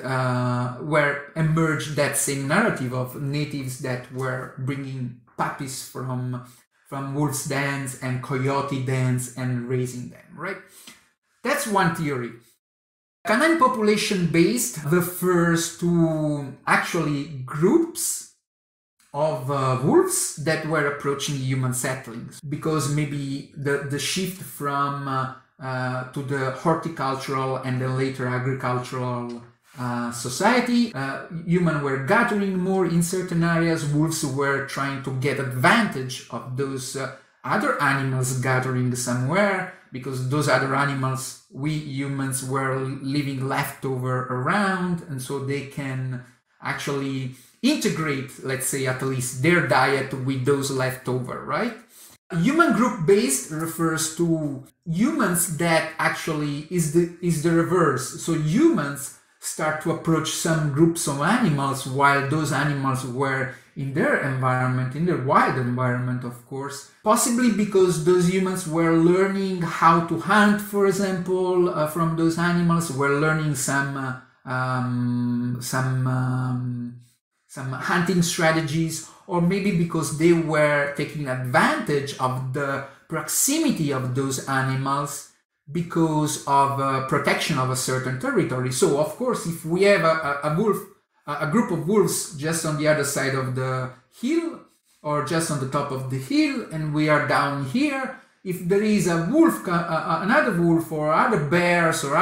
emerged that same narrative of natives that were bringing puppies from wolves' dens and coyote dens and raising them, right? That's one theory. Canine population-based refers to actually groups of wolves that were approaching human settlings, because maybe the shift from to the horticultural and then later agricultural society. Humans were gathering more in certain areas. Wolves were trying to get advantage of those other animals gathering somewhere, because those other animals, we humans, were leaving leftover around, and so they can actually integrate, let's say, at least their diet with those leftover, right? Human group based refers to humans that actually is the reverse. So humans start to approach some groups of animals while those animals were in their environment, in their wild environment, of course, possibly because those humans were learning how to hunt, for example, from those animals, were learning some hunting strategies, or maybe because they were taking advantage of the proximity of those animals because of protection of a certain territory. So, of course, if we have a group of wolves just on the other side of the hill or just on the top of the hill, and we are down here, if there is a wolf, another wolf or other bears or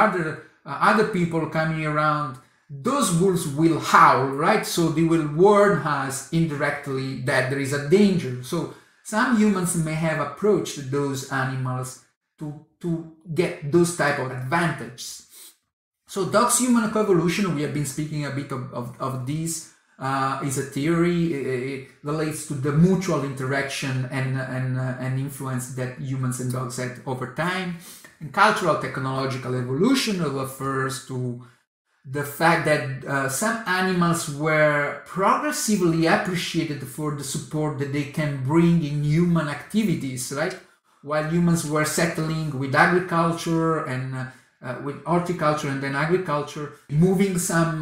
other people coming around, those wolves will howl, right? So they will warn us indirectly that there is a danger. So some humans may have approached those animals to get those type of advantages. So dog's human coevolution, we have been speaking a bit of this, is a theory. It relates to the mutual interaction and influence that humans and dogs had over time. And cultural technological evolution refers to the fact that some animals were progressively appreciated for the support that they can bring in human activities, right? While humans were settling with agriculture and with horticulture and then agriculture, moving some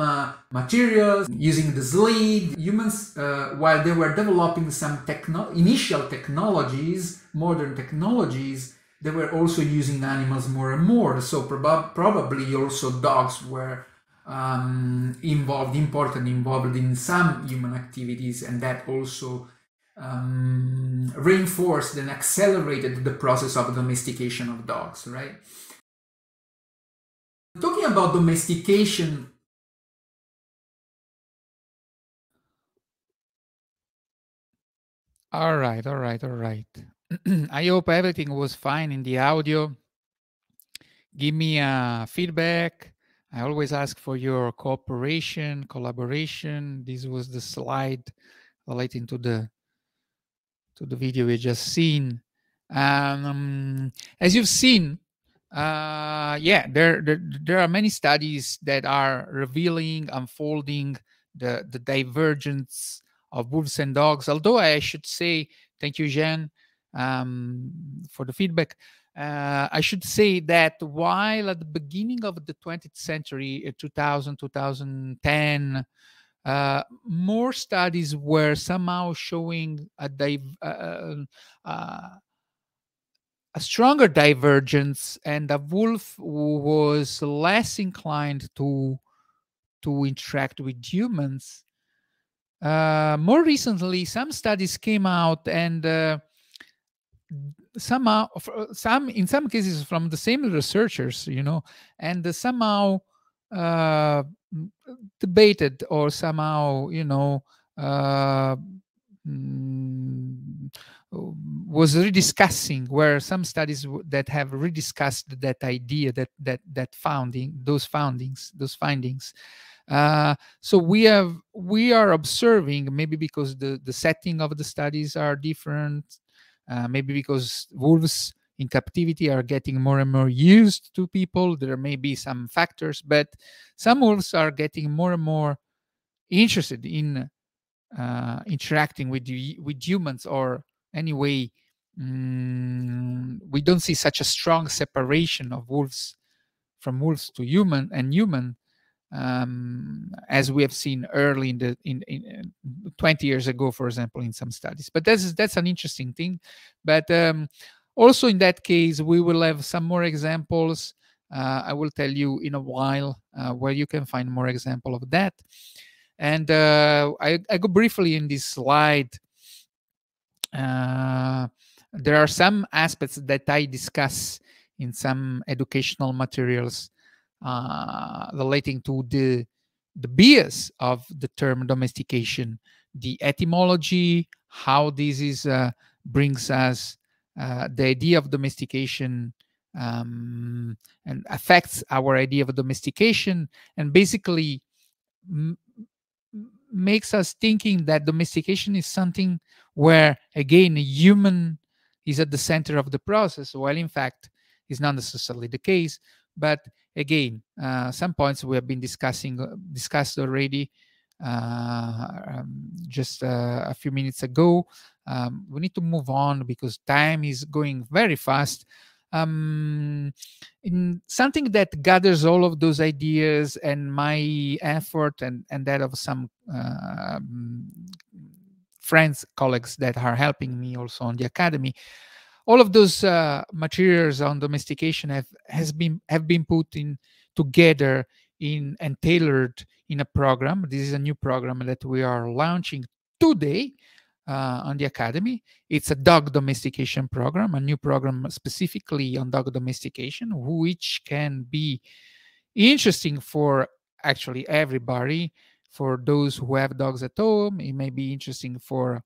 materials, using the sled, humans, while they were developing some initial technologies, modern technologies, they were also using animals more and more. So probably also dogs were involved in some human activities, and that also reinforced and accelerated the process of domestication of dogs, right? Talking about domestication, all right. I hope everything was fine in the audio. Give me feedback. I always ask for your cooperation, collaboration. This was the slide relating to the video we just seen. As you've seen, there are many studies that are revealing, unfolding the divergence of wolves and dogs. Although I should say, thank you, Jean, for the feedback. I should say that while at the beginning of the 20th century, 2000, 2010, more studies were somehow showing a stronger divergence, and a wolf who was less inclined to to interact with humans. More recently, some studies came out, and somehow, in some cases from the same researchers, you know, and somehow debated or somehow, you know, was rediscussing, where some studies that have rediscussed that idea, that founding, those findings. So we are observing, maybe because the setting of the studies are different, maybe because wolves in captivity are getting more and more used to people. There may be some factors, but some wolves are getting more and more interested in interacting with humans, or anyway, we don't see such a strong separation of wolves from wolves to human and human, as we have seen early in the 20 years ago, for example, in some studies. But that's an interesting thing. But also in that case, we will have some more examples. I will tell you in a while where you can find more example of that. And I go briefly in this slide. There are some aspects that I discuss in some educational materials relating to the bias of the term domestication, the etymology, how this is brings us the idea of domestication and affects our idea of domestication, and basically makes us thinking that domestication is something where, again, a human is at the center of the process, while in fact is not necessarily the case. But again, some points we have been discussed already just a few minutes ago. We need to move on because time is going very fast. In something that gathers all of those ideas and my effort and that of some friends, colleagues that are helping me also on the academy, all of those materials on domestication have been put in together in and tailored in a program. This is a new program that we are launching today on the academy. It's a dog domestication program, a new program specifically on dog domestication, which can be interesting for actually everybody. For those who have dogs at home, it may be interesting for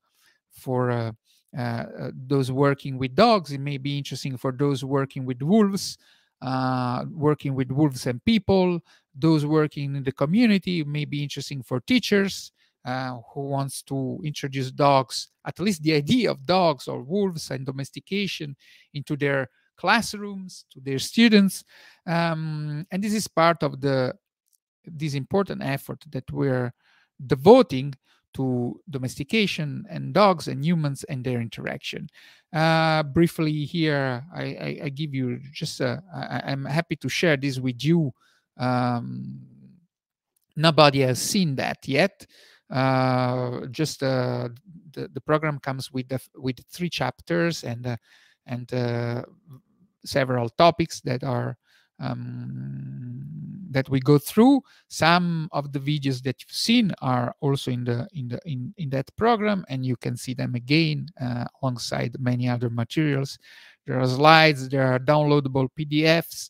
those working with dogs. It may be interesting for those working with wolves and people. Those working in the community, it may be interesting for teachers who wants to introduce dogs, at least the idea of dogs or wolves and domestication, into their classrooms, to their students. And this is part of this important effort that we're devoting to domestication and dogs and humans and their interaction. Briefly here, I give you just, I'm happy to share this with you. Nobody has seen that yet. The program comes with 3 chapters and several topics that are that we go through. Some of the videos that you've seen are also in that program, and you can see them again alongside many other materials. There are slides. There are downloadable PDFs.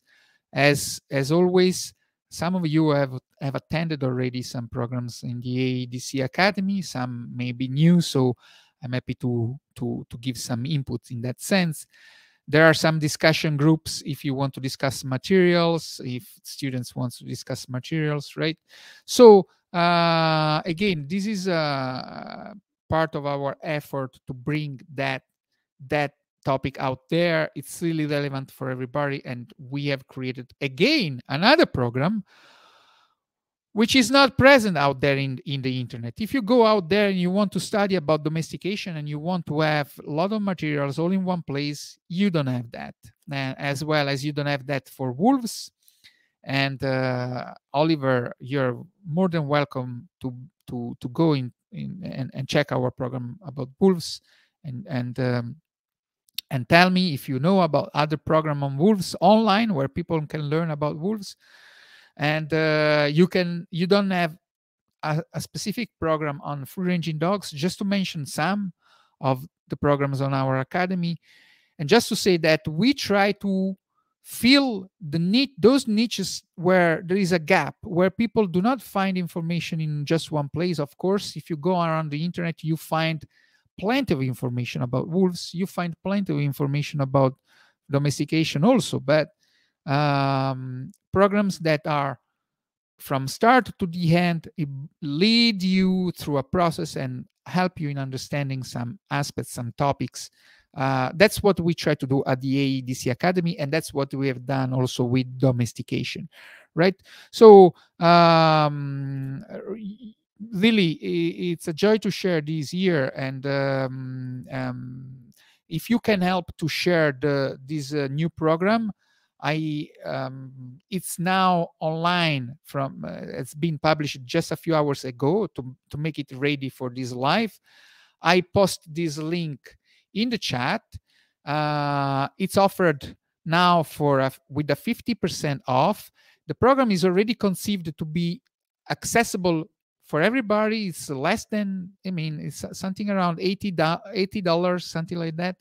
As always, some of you have attended already some programs in the AEDC Academy. Some may be new, so I'm happy to give some input in that sense. There are some discussion groups if you want to discuss materials, if students want to discuss materials, right? So again, this is part of our effort to bring that topic out there. It's really relevant for everybody, and we have created again another program which is not present out there in the internet. If you go out there and you want to study about domestication and you want to have a lot of materials all in one place, you don't have that, as well as you don't have that for wolves. And Oliver, you're more than welcome to go in and check our program about wolves and tell me if you know about other program on wolves online where people can learn about wolves. And you don't have a specific program on free-ranging dogs, just to mention some of the programs on our academy. And just to say that we try to fill the those niches where there is a gap, where people do not find information in just one place. Of course, if you go around the internet, you find plenty of information about wolves. You find plenty of information about domestication also, but programs that are from start to the end, it lead you through a process and help you in understanding some aspects, some topics. That's what we try to do at the AEDC Academy, and that's what we have done also with domestication, right? So, really, it's a joy to share this year, and if you can help to share this new program, it's now online. It's been published just a few hours ago to make it ready for this live. I post this link in the chat. It's offered now with a 50% off. The program is already conceived to be accessible for everybody. It's less than, it's something around $80, something like that,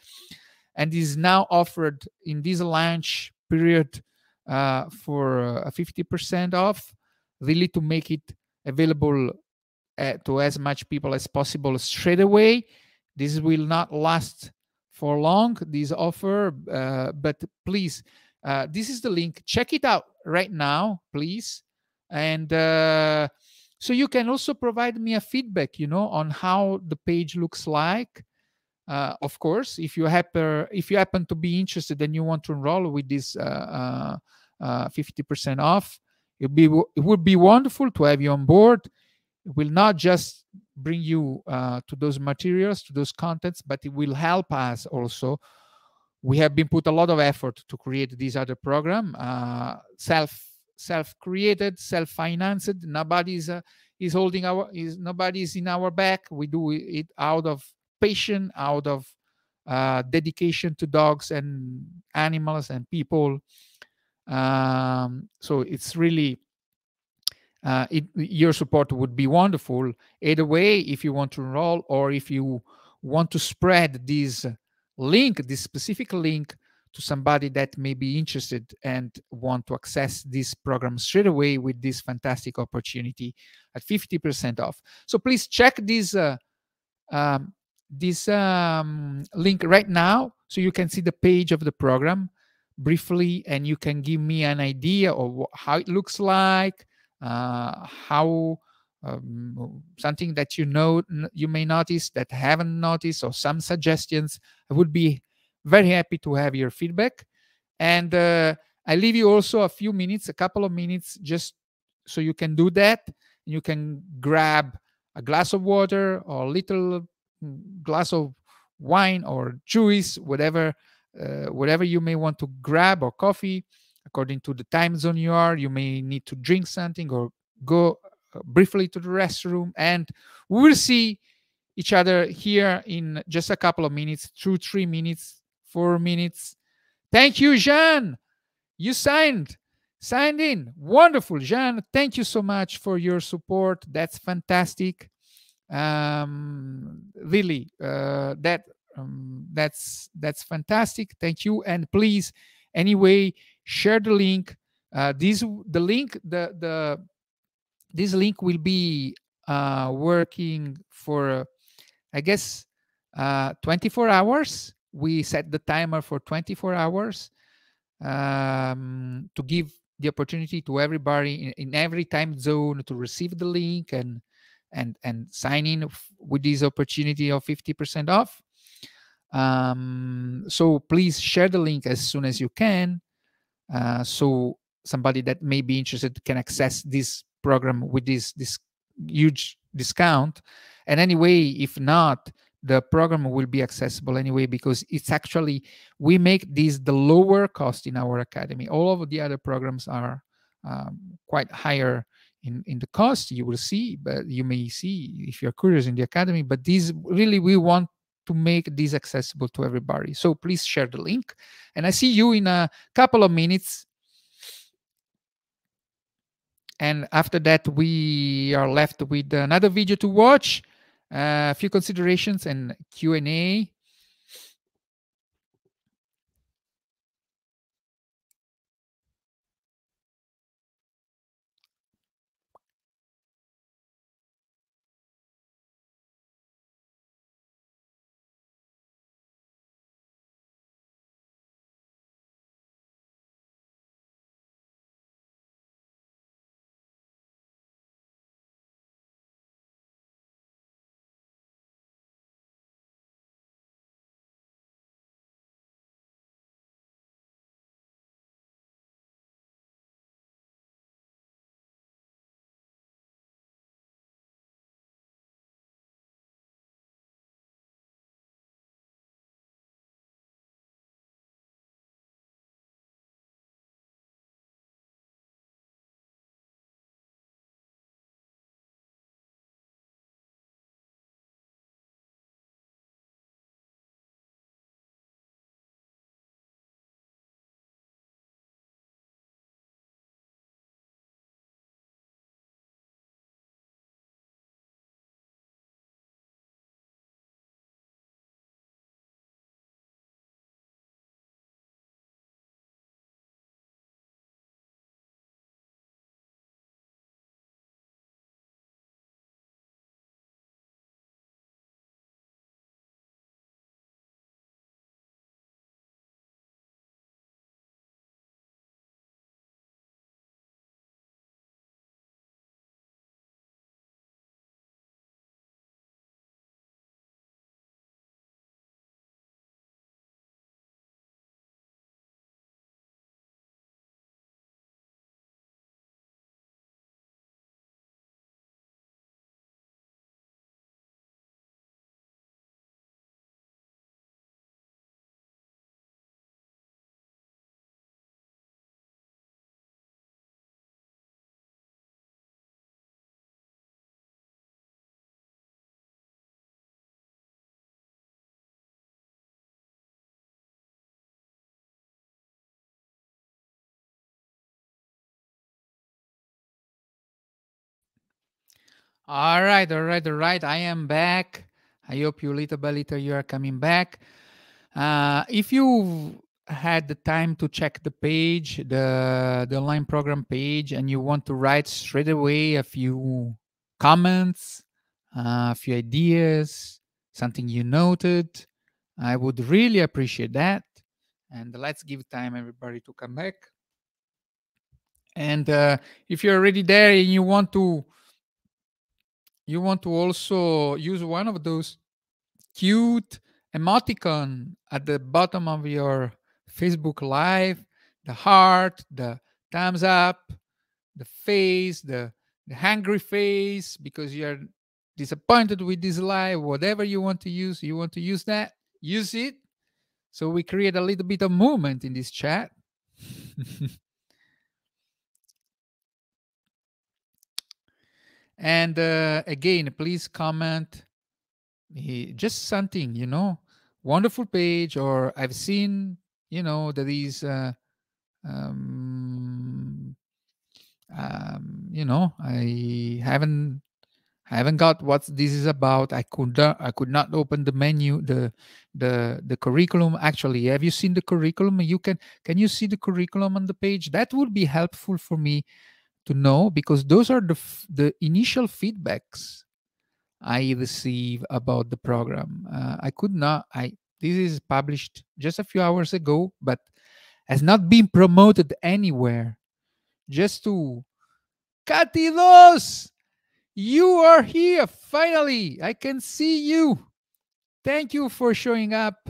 and is now offered in this launch period for a 50% off, really to make it available to as much people as possible straight away. This will not last for long, this offer, but please, this is the link. Check it out right now, please. And so you can also provide me a feedback, on how the page looks like. Of course, if you happen to be interested and you want to enroll with this 50% off, it would be wonderful to have you on board. It will not just bring you to those materials, to those contents, but it will help us also. We have been put a lot of effort to create this other program, self-created, self-financed. Nobody's in our back. We do it out of passion, out of dedication to dogs and animals and people. So it's really, your support would be wonderful. Either way, if you want to enroll or if you want to spread this link, this specific link, to somebody that may be interested and want to access this program straight away with this fantastic opportunity at 50% off. So please check this link right now, so you can see the page of the program briefly, and you can give me an idea of how it looks like. Something that you may notice that haven't noticed, or some suggestions. I would be very happy to have your feedback. And I leave you also a couple of minutes, just so you can do that. You can grab a glass of water or a little glass of wine or juice, whatever you may want to grab, or coffee. According to the time zone you are, you may need to drink something or go briefly to the restroom. And we will see each other here in just a couple of minutes, 2, 3 minutes, 4 minutes. Thank you, Jean. You signed in. Wonderful, Jean. Thank you so much for your support. That's fantastic. Really, that's fantastic. Thank you. And please, anyway, share the link. This link will be working for, I guess, 24 hours. We set the timer for 24 hours to give the opportunity to everybody in every time zone to receive the link and sign in with this opportunity of 50% off. So please share the link as soon as you can, so somebody that may be interested can access this program with this huge discount. And anyway, if not, the program will be accessible anyway, because it's actually, we make this the lower cost in our academy. All of the other programs are quite higher in the cost. You will see, but you may see if you're curious in the academy, but these really, we want to make this accessible to everybody. So please share the link, and I see you in a couple of minutes. And after that, we are left with another video to watch, a few considerations and Q&A. All right, all right, all right. I am back. I hope you little by little you are coming back. If you had the time to check the page, the online program page, and you want to write straight away a few comments, a few ideas, something you noted, I would really appreciate that. And let's give time everybody to come back. And if you're already there and you want to also use one of those cute emoticon at the bottom of your Facebook Live, the heart, the thumbs up, the face, the hungry face, because you're disappointed with this live, whatever you want to use that, use it. So we create a little bit of movement in this chat. And again, please comment just something, you know, wonderful page, or I've seen, you know, that is, you know, I haven't got what this is about. I could not open the menu, the curriculum. Actually, have you seen the curriculum? Can you see the curriculum on the page? That would be helpful for me to know, because those are the initial feedbacks I receive about the program. This is published just a few hours ago, but has not been promoted anywhere. Just to Kathy Rose, you are here finally. I can see you. Thank you for showing up.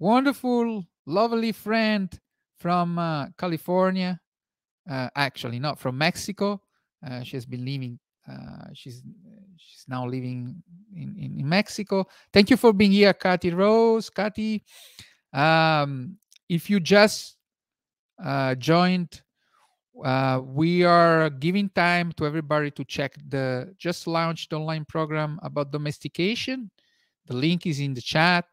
Wonderful, lovely friend from California. Actually, not from Mexico. She has been living. She's now living in Mexico. Thank you for being here, Kathy Rose. Kathy, if you just joined, we are giving time to everybody to check the just launched online program about domestication. The link is in the chat.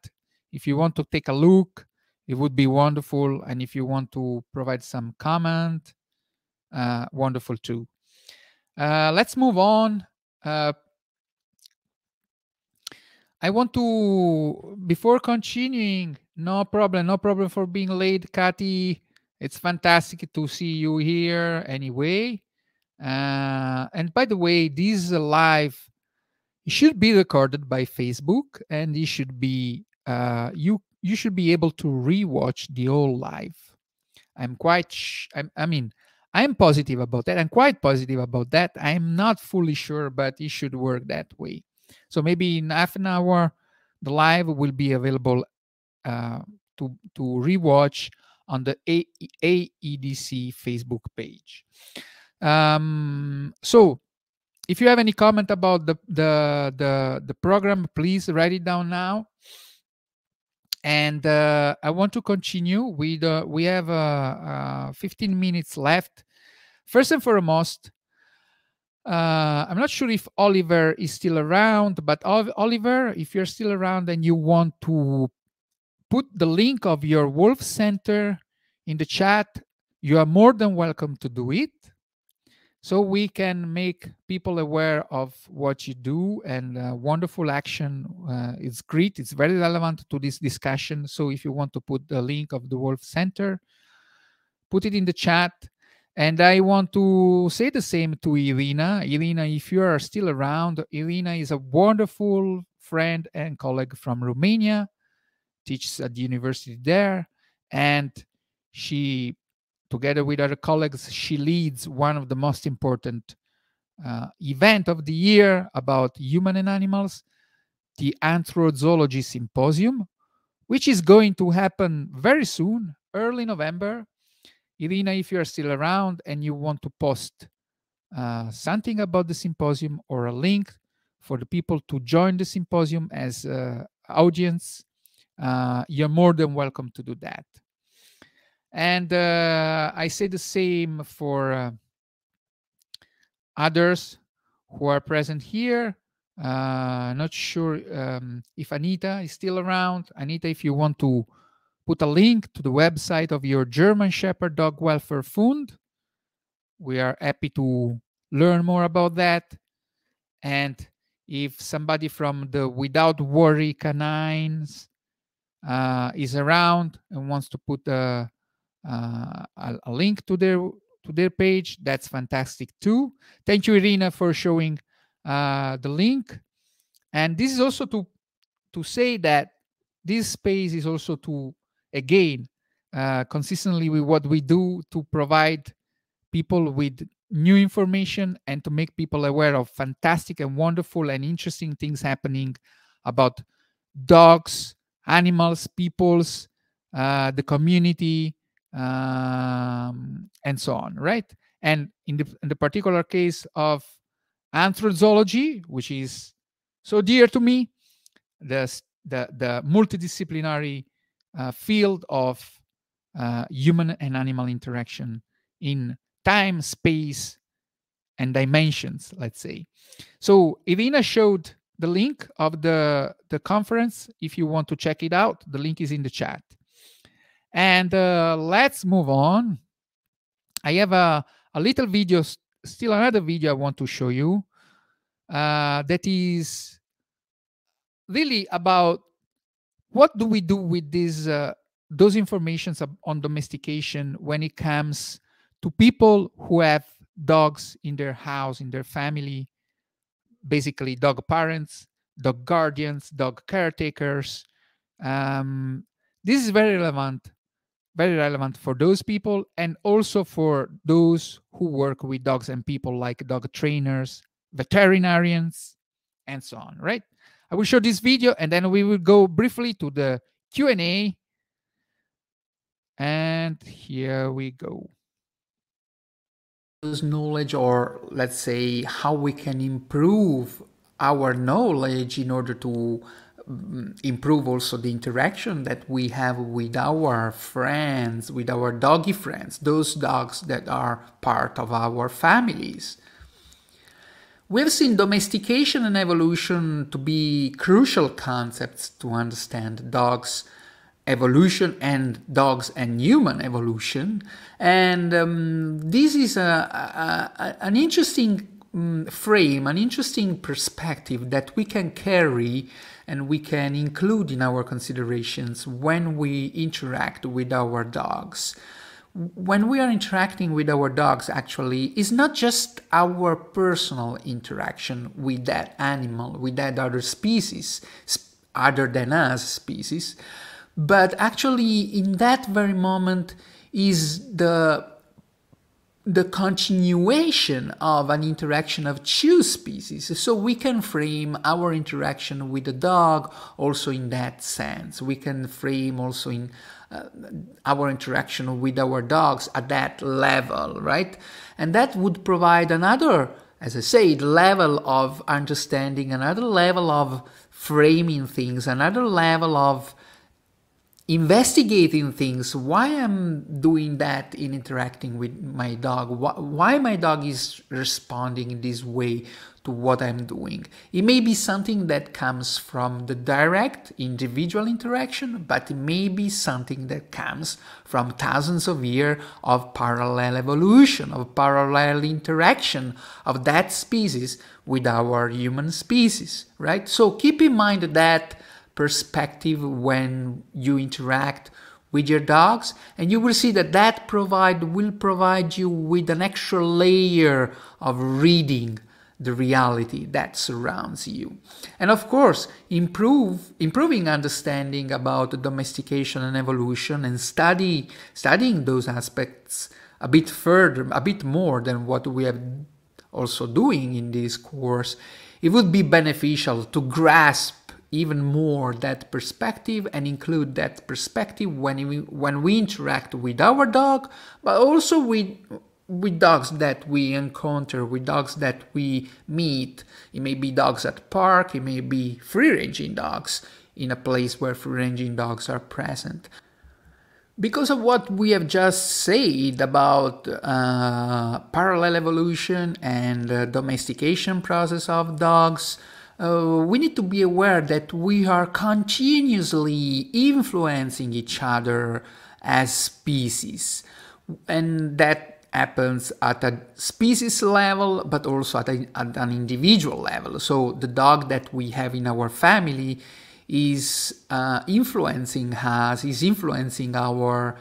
If you want to take a look, it would be wonderful. And if you want to provide some comment, wonderful too. Let's move on. I want to, before continuing, no problem for being late, Kathy. It's fantastic to see you here anyway. And by the way, this live should be recorded by Facebook, and it should be you should be able to rewatch the whole live. I'm quite I mean I'm positive about that. I'm quite positive about that. I'm not fully sure, but it should work that way. So maybe in half an hour, the live will be available to rewatch on the AEDC Facebook page. So if you have any comment about the program, please write it down now. And I want to continue. We have 15 minutes left. First and foremost, I'm not sure if Oliver is still around, but Oliver, if you're still around and you want to put the link of your Wolf Center in the chat, you are more than welcome to do it, so we can make people aware of what you do. And wonderful action. It's great. It's very relevant to this discussion. So if you want to put the link of the Wolf Center, put it in the chat. And I want to say the same to Irina. Irina, if you are still around, Irina is a wonderful friend and colleague from Romania, teaches at the university there. And she, together with other colleagues, she leads one of the most important event of the year about human and animals, the Anthrozoology Symposium, which is going to happen very soon, early November. Irina, if you are still around and you want to post something about the symposium or a link for the people to join the symposium as audience, you're more than welcome to do that. And I say the same for others who are present here. Not sure if Anita is still around. Anita, if you want to put a link to the website of your German Shepherd Dog Welfare Fund, we are happy to learn more about that. And if somebody from the Without Worry Canines is around and wants to put a link to their page, that's fantastic too. Thank you, Irina, for showing the link. And this is also to say that this space is also to, again, consistently with what we do, to provide people with new information and to make people aware of fantastic and wonderful and interesting things happening about dogs, animals, peoples, the community, and so on, right? And in the particular case of anthrozoology, which is so dear to me, the multidisciplinary field of human and animal interaction in time, space, and dimensions, let's say. So Irina showed the link of the conference. If you want to check it out, the link is in the chat. And let's move on. I have a little video, still another video I want to show you that is really about what do we do with these, those informations on domestication when it comes to people who have dogs in their house, in their family, basically dog parents, dog guardians, dog caretakers. This is very relevant for those people, and also for those who work with dogs and people, like dog trainers, veterinarians, and so on, right? I will show this video, and then we will go briefly to the Q&A. And here we go. This knowledge, or let's say how we can improve our knowledge in order to improve also the interaction that we have with our friends, with our doggy friends, those dogs that are part of our families. We've seen domestication and evolution to be crucial concepts to understand dogs' evolution and dogs and human evolution. And this is an interesting frame an interesting perspective that we can carry and we can include in our considerations when we interact with our dogs. When we are interacting with our dogs, actually, it's not just our personal interaction with that animal, with that other species, other than us species, but actually in that very moment is the continuation of an interaction of two species. So we can frame our interaction with the dog also in that sense. We can frame also in our interaction with our dogs at that level, right? And that would provide another, as I said, level of understanding, another level of framing things, another level of investigating things. Why I'm doing that in interacting with my dog? Why my dog is responding in this way to what I'm doing? It may be something that comes from the direct individual interaction, but it may be something that comes from thousands of years of parallel evolution, of parallel interaction of that species with our human species, right? So keep in mind that perspective when you interact with your dogs, and you will see that that will provide you with an extra layer of reading the reality that surrounds you. And of course, improving understanding about domestication and evolution, and studying those aspects a bit further, a bit more than what we have also doing in this course, it would be beneficial to grasp even more that perspective and include that perspective when we interact with our dog, but also with dogs that we encounter, with dogs that we meet. It may be dogs at park, it may be free-ranging dogs in a place where free-ranging dogs are present. Because of what we have just said about parallel evolution and the domestication process of dogs, we need to be aware that we are continuously influencing each other as species, and that happens at a species level but also at an individual level. So the dog that we have in our family is influencing us, is influencing our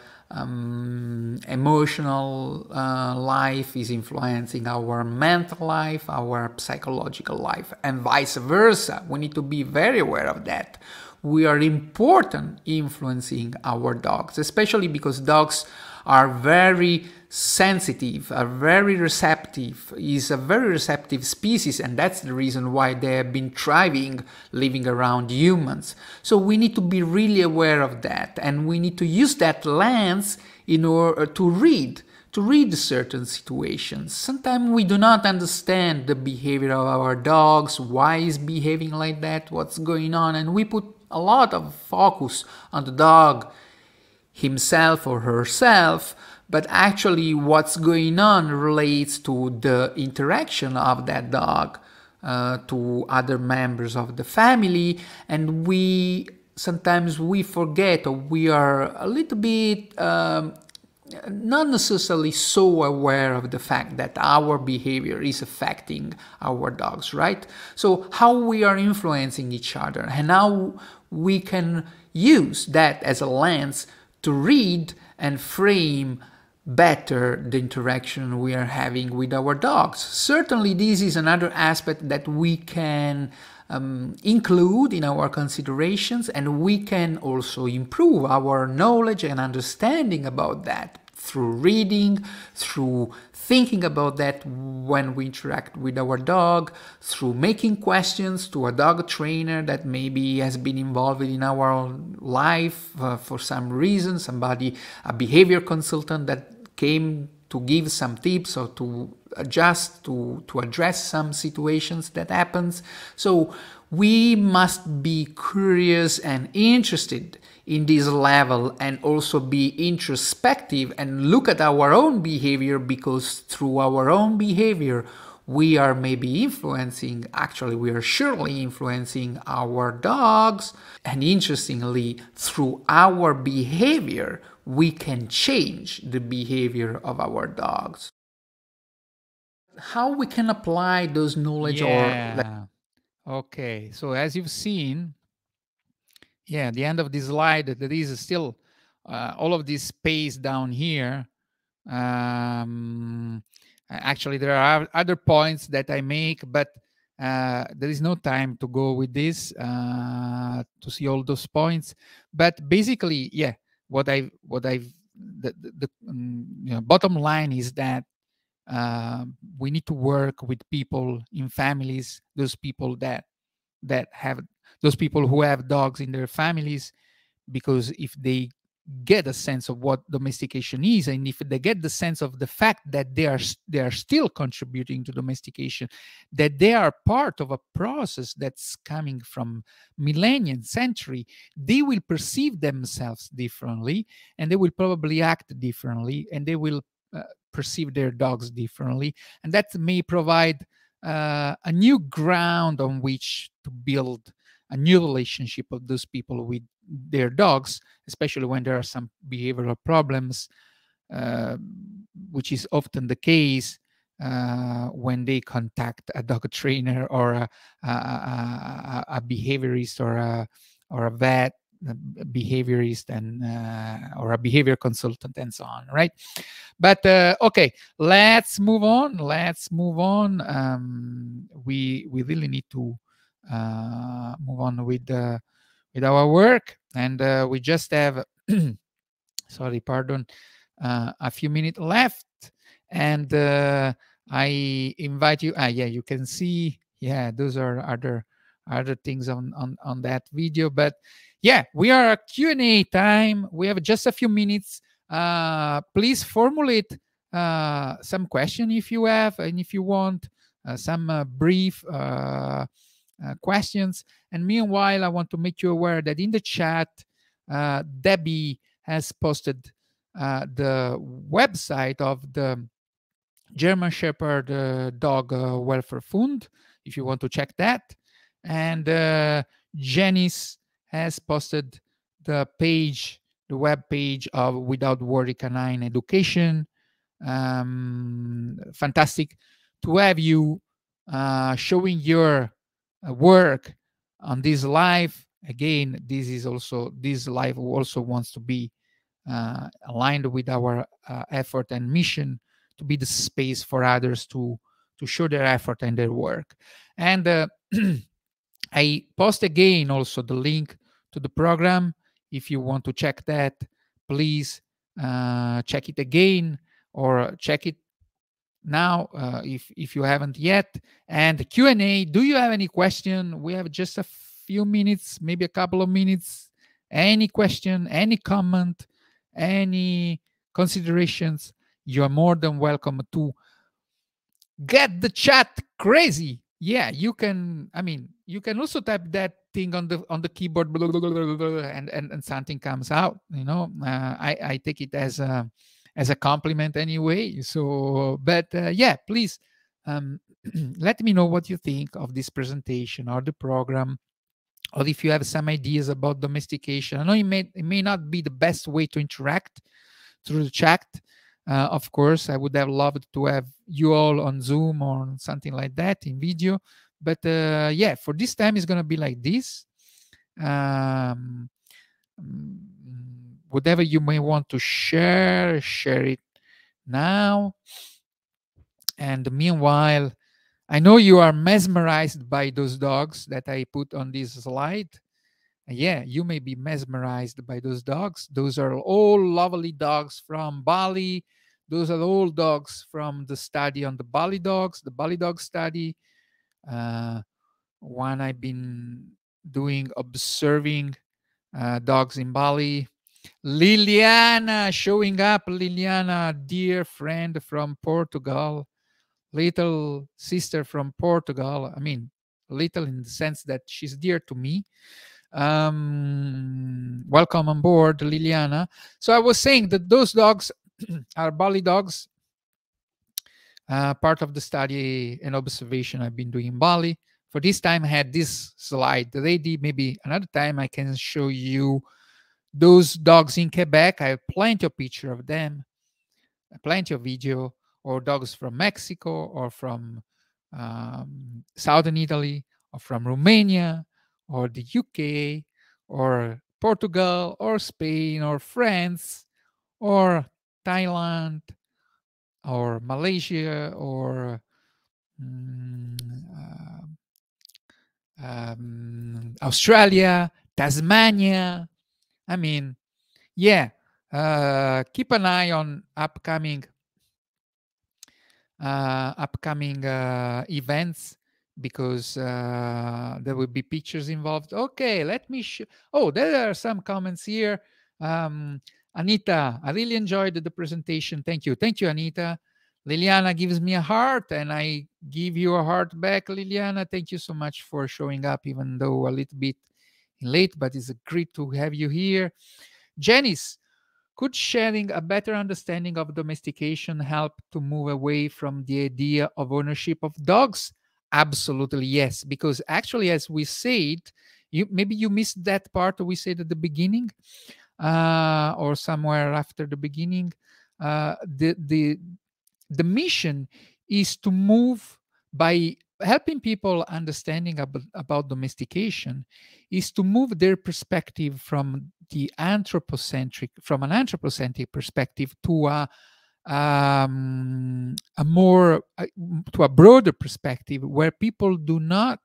emotional life, is influencing our mental life, our psychological life, and vice versa. We need to be very aware of that. We are important influencing our dogs, especially because dogs are very sensitive, are very receptive, is a very receptive species, and that's the reason why they have been thriving living around humans. So we need to be really aware of that, and we need to use that lens in order to read certain situations. Sometimes we do not understand the behavior of our dogs, why is behaving like that, what's going on, and we put a lot of focus on the dog himself or herself, but actually what's going on relates to the interaction of that dog to other members of the family, and sometimes we forget, or we are a little bit not necessarily so aware of the fact that our behavior is affecting our dogs, right? So how we are influencing each other and how we can use that as a lens to read and frame better the interaction we are having with our dogs. Certainly this is another aspect that we can include in our considerations, and we can also improve our knowledge and understanding about that through reading, through thinking about that when we interact with our dog, through making questions to a dog trainer that maybe has been involved in our own life for some reason, somebody, a behavior consultant that came to give some tips or to adjust, to address some situations that happens. So we must be curious and interested in this level, and also be introspective and look at our own behavior, because through our own behavior we are maybe influencing, actually we are surely influencing our dogs, and interestingly through our behavior we can change the behavior of our dogs. how we can apply those knowledge. Yeah. Or okay, so as you've seen, yeah, at the end of this slide, there is still all of this space down here. Actually, there are other points that I make, but there is no time to go with this to see all those points. But basically, yeah, the you know, bottom line is that we need to work with people in families, those people that have, those people who have dogs in their families, because if they get a sense of what domestication is, and if they get the sense of the fact that they are still contributing to domestication, that they are part of a process that's coming from millennium century, they will perceive themselves differently, and they will probably act differently, and they will perceive their dogs differently, and that may provide a new ground on which to build a new relationship of those people with their dogs, especially when there are some behavioral problems, which is often the case when they contact a dog trainer or a behaviorist or a vet behaviorist, and or a behavior consultant, and so on, right? But okay, let's move on. We really need to move on with our work, and we just have sorry, pardon, a few minutes left, and I invite you, yeah, you can see, yeah, those are other things on that video. But yeah, we are at Q&A time. We have just a few minutes. Please formulate some question if you have, and if you want some brief questions. And meanwhile, I want to make you aware that in the chat, Debbie has posted the website of the German Shepherd Dog Welfare Fund, if you want to check that. And Janice has posted the page, the web page of Without Worry Canine Education. Fantastic to have you showing your work on this live. Again, this is also, this live also wants to be aligned with our effort and mission to be the space for others to show their effort and their work. And I post again also the link to the program. If you want to check that, please check it again, or check it now if you haven't yet. And Q&A, do you have any question? We have just a few minutes, maybe a couple of minutes. Any question, any comment, any considerations, you are more than welcome to get the chat crazy. Yeah, you can, I mean, you can also type that thing on the keyboard, blah, blah, blah, blah, blah, and something comes out, you know. I take it as a compliment anyway. So, but yeah, please let me know what you think of this presentation or the program, or if you have some ideas about domestication. I know it may not be the best way to interact through the chat. Of course, I would have loved to have you all on Zoom or something like that in video. But yeah, for this time, it's going to be like this. Whatever you may want to share, share it now. And meanwhile, I know you are mesmerized by those dogs that I put on this slide. Yeah, you may be mesmerized by those dogs. Those are all lovely dogs from Bali. Those are all dogs from the study on the Bali dog study. One I've been doing, observing dogs in Bali. Liliana showing up. Liliana, dear friend from Portugal, little sister from Portugal. I mean, little in the sense that she's dear to me. Welcome on board, Liliana. So I was saying that those dogs are Bali dogs, part of the study and observation I've been doing in Bali. For this time, I had this slide ready. Maybe another time I can show you those dogs in Quebec. I have plenty of pictures of them, plenty of video. or dogs from Mexico or from Southern Italy or from Romania or the UK or Portugal or Spain or France or Thailand or Malaysia or Australia, Tasmania. I mean, yeah, keep an eye on upcoming events, because there will be pictures involved. Okay, let me show. Oh, there are some comments here. Anita, I really enjoyed the presentation. Thank you, Anita. Liliana gives me a heart, and I give you a heart back, Liliana. Thank you so much for showing up, even though a little bit late, but it's a great to have you here. Janice, could sharing a better understanding of domestication help to move away from the idea of ownership of dogs? Absolutely, yes. Because actually, as we said, maybe you missed that part we said at the beginning, or somewhere after the beginning. The mission is to move by helping people understanding about domestication, is to move their perspective from the anthropocentric, from an anthropocentric perspective to a broader perspective where people do not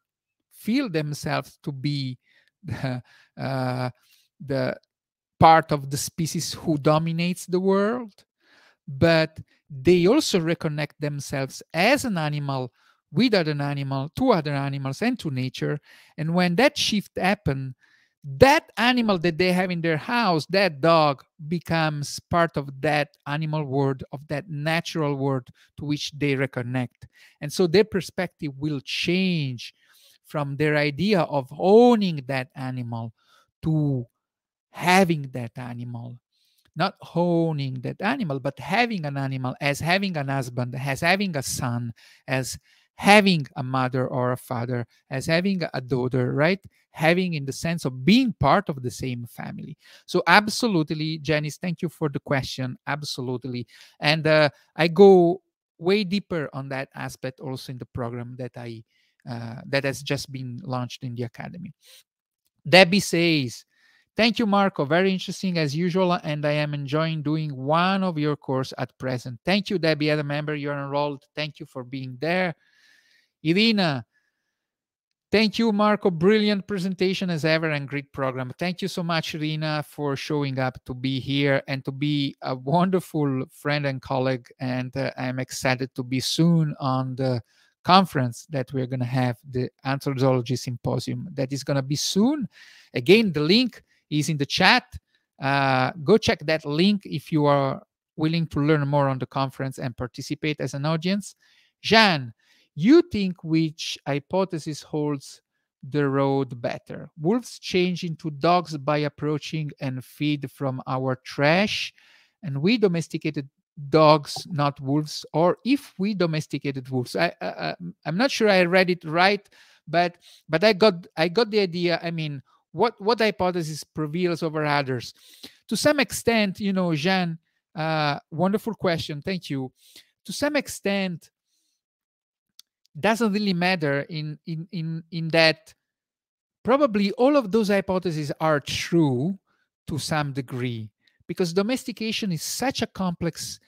feel themselves to be the part of the species who dominates the world, but they also reconnect themselves as an animal with other animals, to other animals, and to nature. And when that shift happens, that animal that they have in their house, that dog, becomes part of that animal world, of that natural world to which they reconnect. And so their perspective will change from their idea of owning that animal to having that animal. Not owning that animal, but having an animal, as having an husband, as having a son, as having a mother or a father, as having a daughter, right? Having in the sense of being part of the same family. So absolutely, Janice, thank you for the question. Absolutely. And I go way deeper on that aspect also in the program that that has just been launched in the academy. Debbie says, thank you, Marco. Very interesting as usual, and I am enjoying doing one of your courses at present. Thank you, Debbie. As a member, you're enrolled. Thank you for being there. Irina, thank you, Marco. Brilliant presentation as ever and great program. Thank you so much, Irina, for showing up to be here and to be a wonderful friend and colleague. And I'm excited to be soon on the conference that we're going to have, the Anthrozoology Symposium. That is going to be soon. Again, the link is in the chat. Go check that link if you are willing to learn more on the conference and participate as an audience. Jean, you think which hypothesis holds the road better? Wolves change into dogs by approaching and feed from our trash, and we domesticated dogs, not wolves, or if we domesticated wolves. I'm not sure I read it right, but I got the idea. I mean, what hypothesis prevails over others? To some extent, you know, Jean, wonderful question. Thank you. To some extent, doesn't really matter in that probably all of those hypotheses are true to some degree, because domestication is such a complex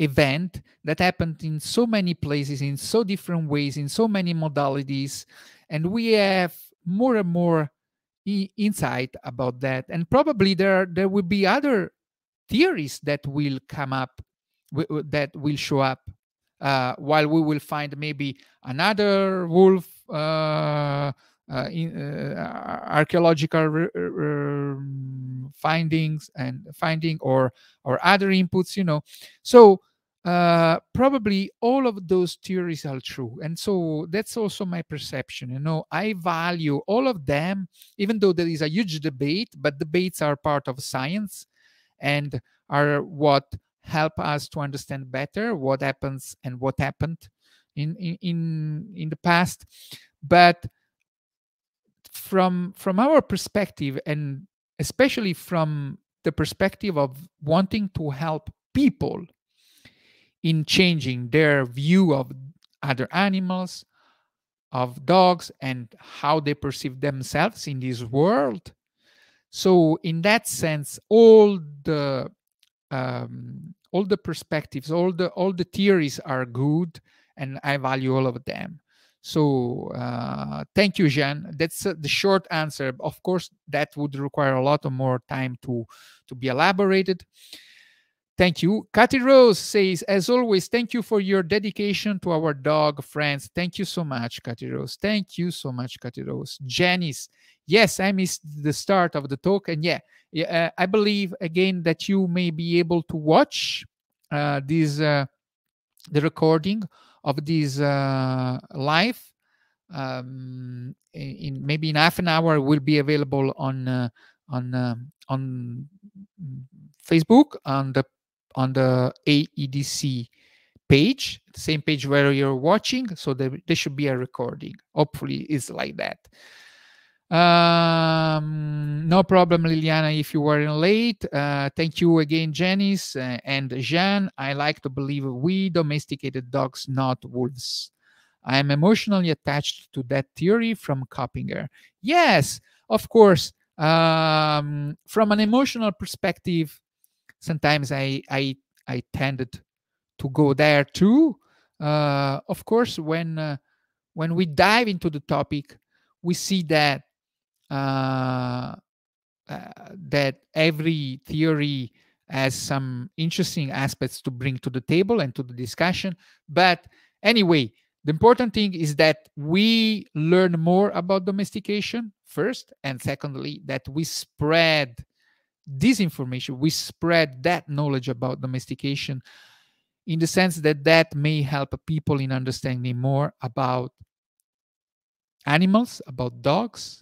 event that happened in so many places, in so different ways, in so many modalities, and we have more and more insight about that. And probably there will be other theories that will come up, that will show up, while we will find maybe another wolf archaeological finding or other inputs, you know. So probably all of those theories are true. And so that's also my perception, you know. I value all of them, even though there is a huge debate, but debates are part of science and are what help us to understand better what happens and what happened in the past. But from our perspective, and especially from the perspective of wanting to help people, in changing their view of other animals, of dogs, and how they perceive themselves in this world. So in that sense, all the perspectives, all the theories are good, and I value all of them. So thank you, Jean. That's the short answer. Of course, that would require a lot of more time to be elaborated. Thank you. Kathy Rose says, as always, thank you for your dedication to our dog friends. Thank you so much, Kathy Rose. Thank you so much, Kathy Rose. Janice, yes, I missed the start of the talk. And yeah, I believe, again, that you may be able to watch the recording of this live. Maybe in half an hour will be available on Facebook, on the AEDC page, the same page where you're watching. So there should be a recording. Hopefully it's like that. No problem, Liliana, if you were late. Thank you again, Janice and Jean. I like to believe we domesticated dogs, not wolves. I am emotionally attached to that theory from Coppinger. Yes, of course. From an emotional perspective, sometimes I tended to go there too. Of course, when we dive into the topic, we see that that every theory has some interesting aspects to bring to the table and to the discussion. But anyway, the important thing is that we learn more about domestication first, and secondly, that we spread this information, we spread that knowledge about domestication, in the sense that that may help people in understanding more about animals, about dogs,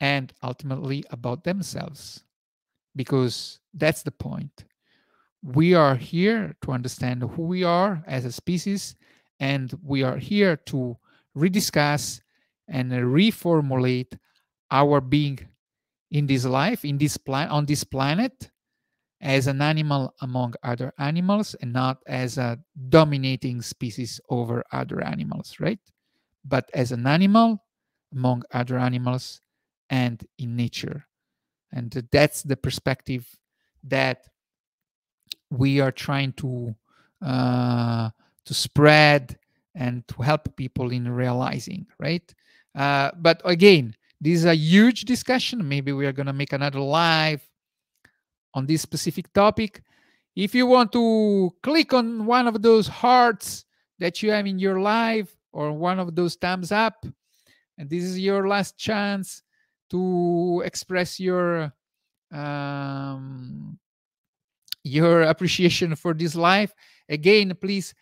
and ultimately about themselves, because that's the point. We are here to understand who we are as a species, and we are here to rediscuss and reformulate our being in this life, in this on this planet, as an animal among other animals, and not as a dominating species over other animals, right? But as an animal among other animals and in nature. And that's the perspective that we are trying to spread and to help people in realizing, right? But again, this is a huge discussion. Maybe we are going to make another live on this specific topic. If you want to click on one of those hearts that you have in your live, or one of those thumbs up, and this is your last chance to express your appreciation for this live. Again, please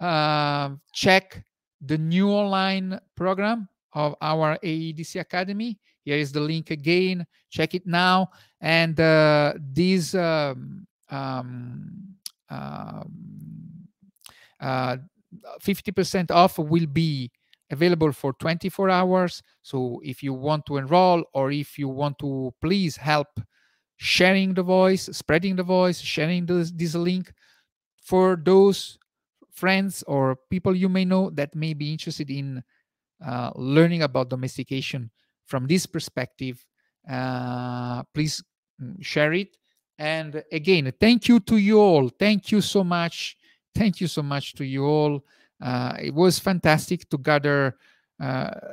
check the new online program of our AEDC Academy. Here is the link again. Check it now. And these 50% off will be available for 24 hours. So if you want to enroll, or if you want to, please help sharing the voice, spreading the voice, sharing this link for those friends or people you may know that may be interested in learning about domestication from this perspective. Please share it. And again, thank you to you all. Thank you so much. Thank you so much to you all. It was fantastic to gather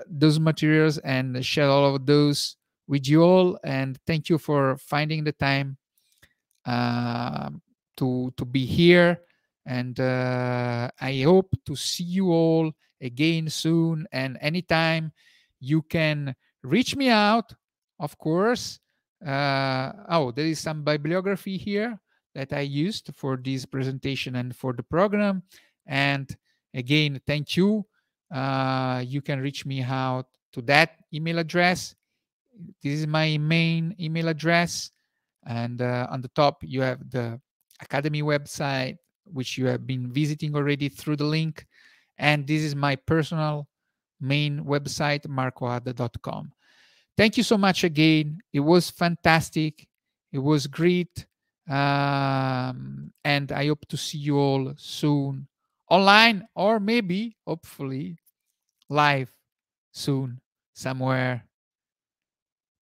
those materials and share all of those with you all. And thank you for finding the time to be here. And I hope to see you all again soon. And anytime you can reach me out, of course. Oh, there is some bibliography here that I used for this presentation and for the program. And again, thank you. You can reach me out to that email address. This is my main email address. And on the top, you have the Academy website, which you have been visiting already through the link. And this is my personal main website, marcoada.com. Thank you so much again. It was fantastic. It was great. And I hope to see you all soon online, or maybe hopefully live soon somewhere.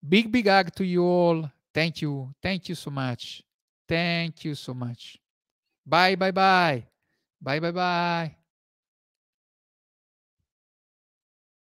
Big hug to you all. Thank you. Thank you so much. Thank you so much. Bye. Bye. Bye. Bye. Bye. Bye.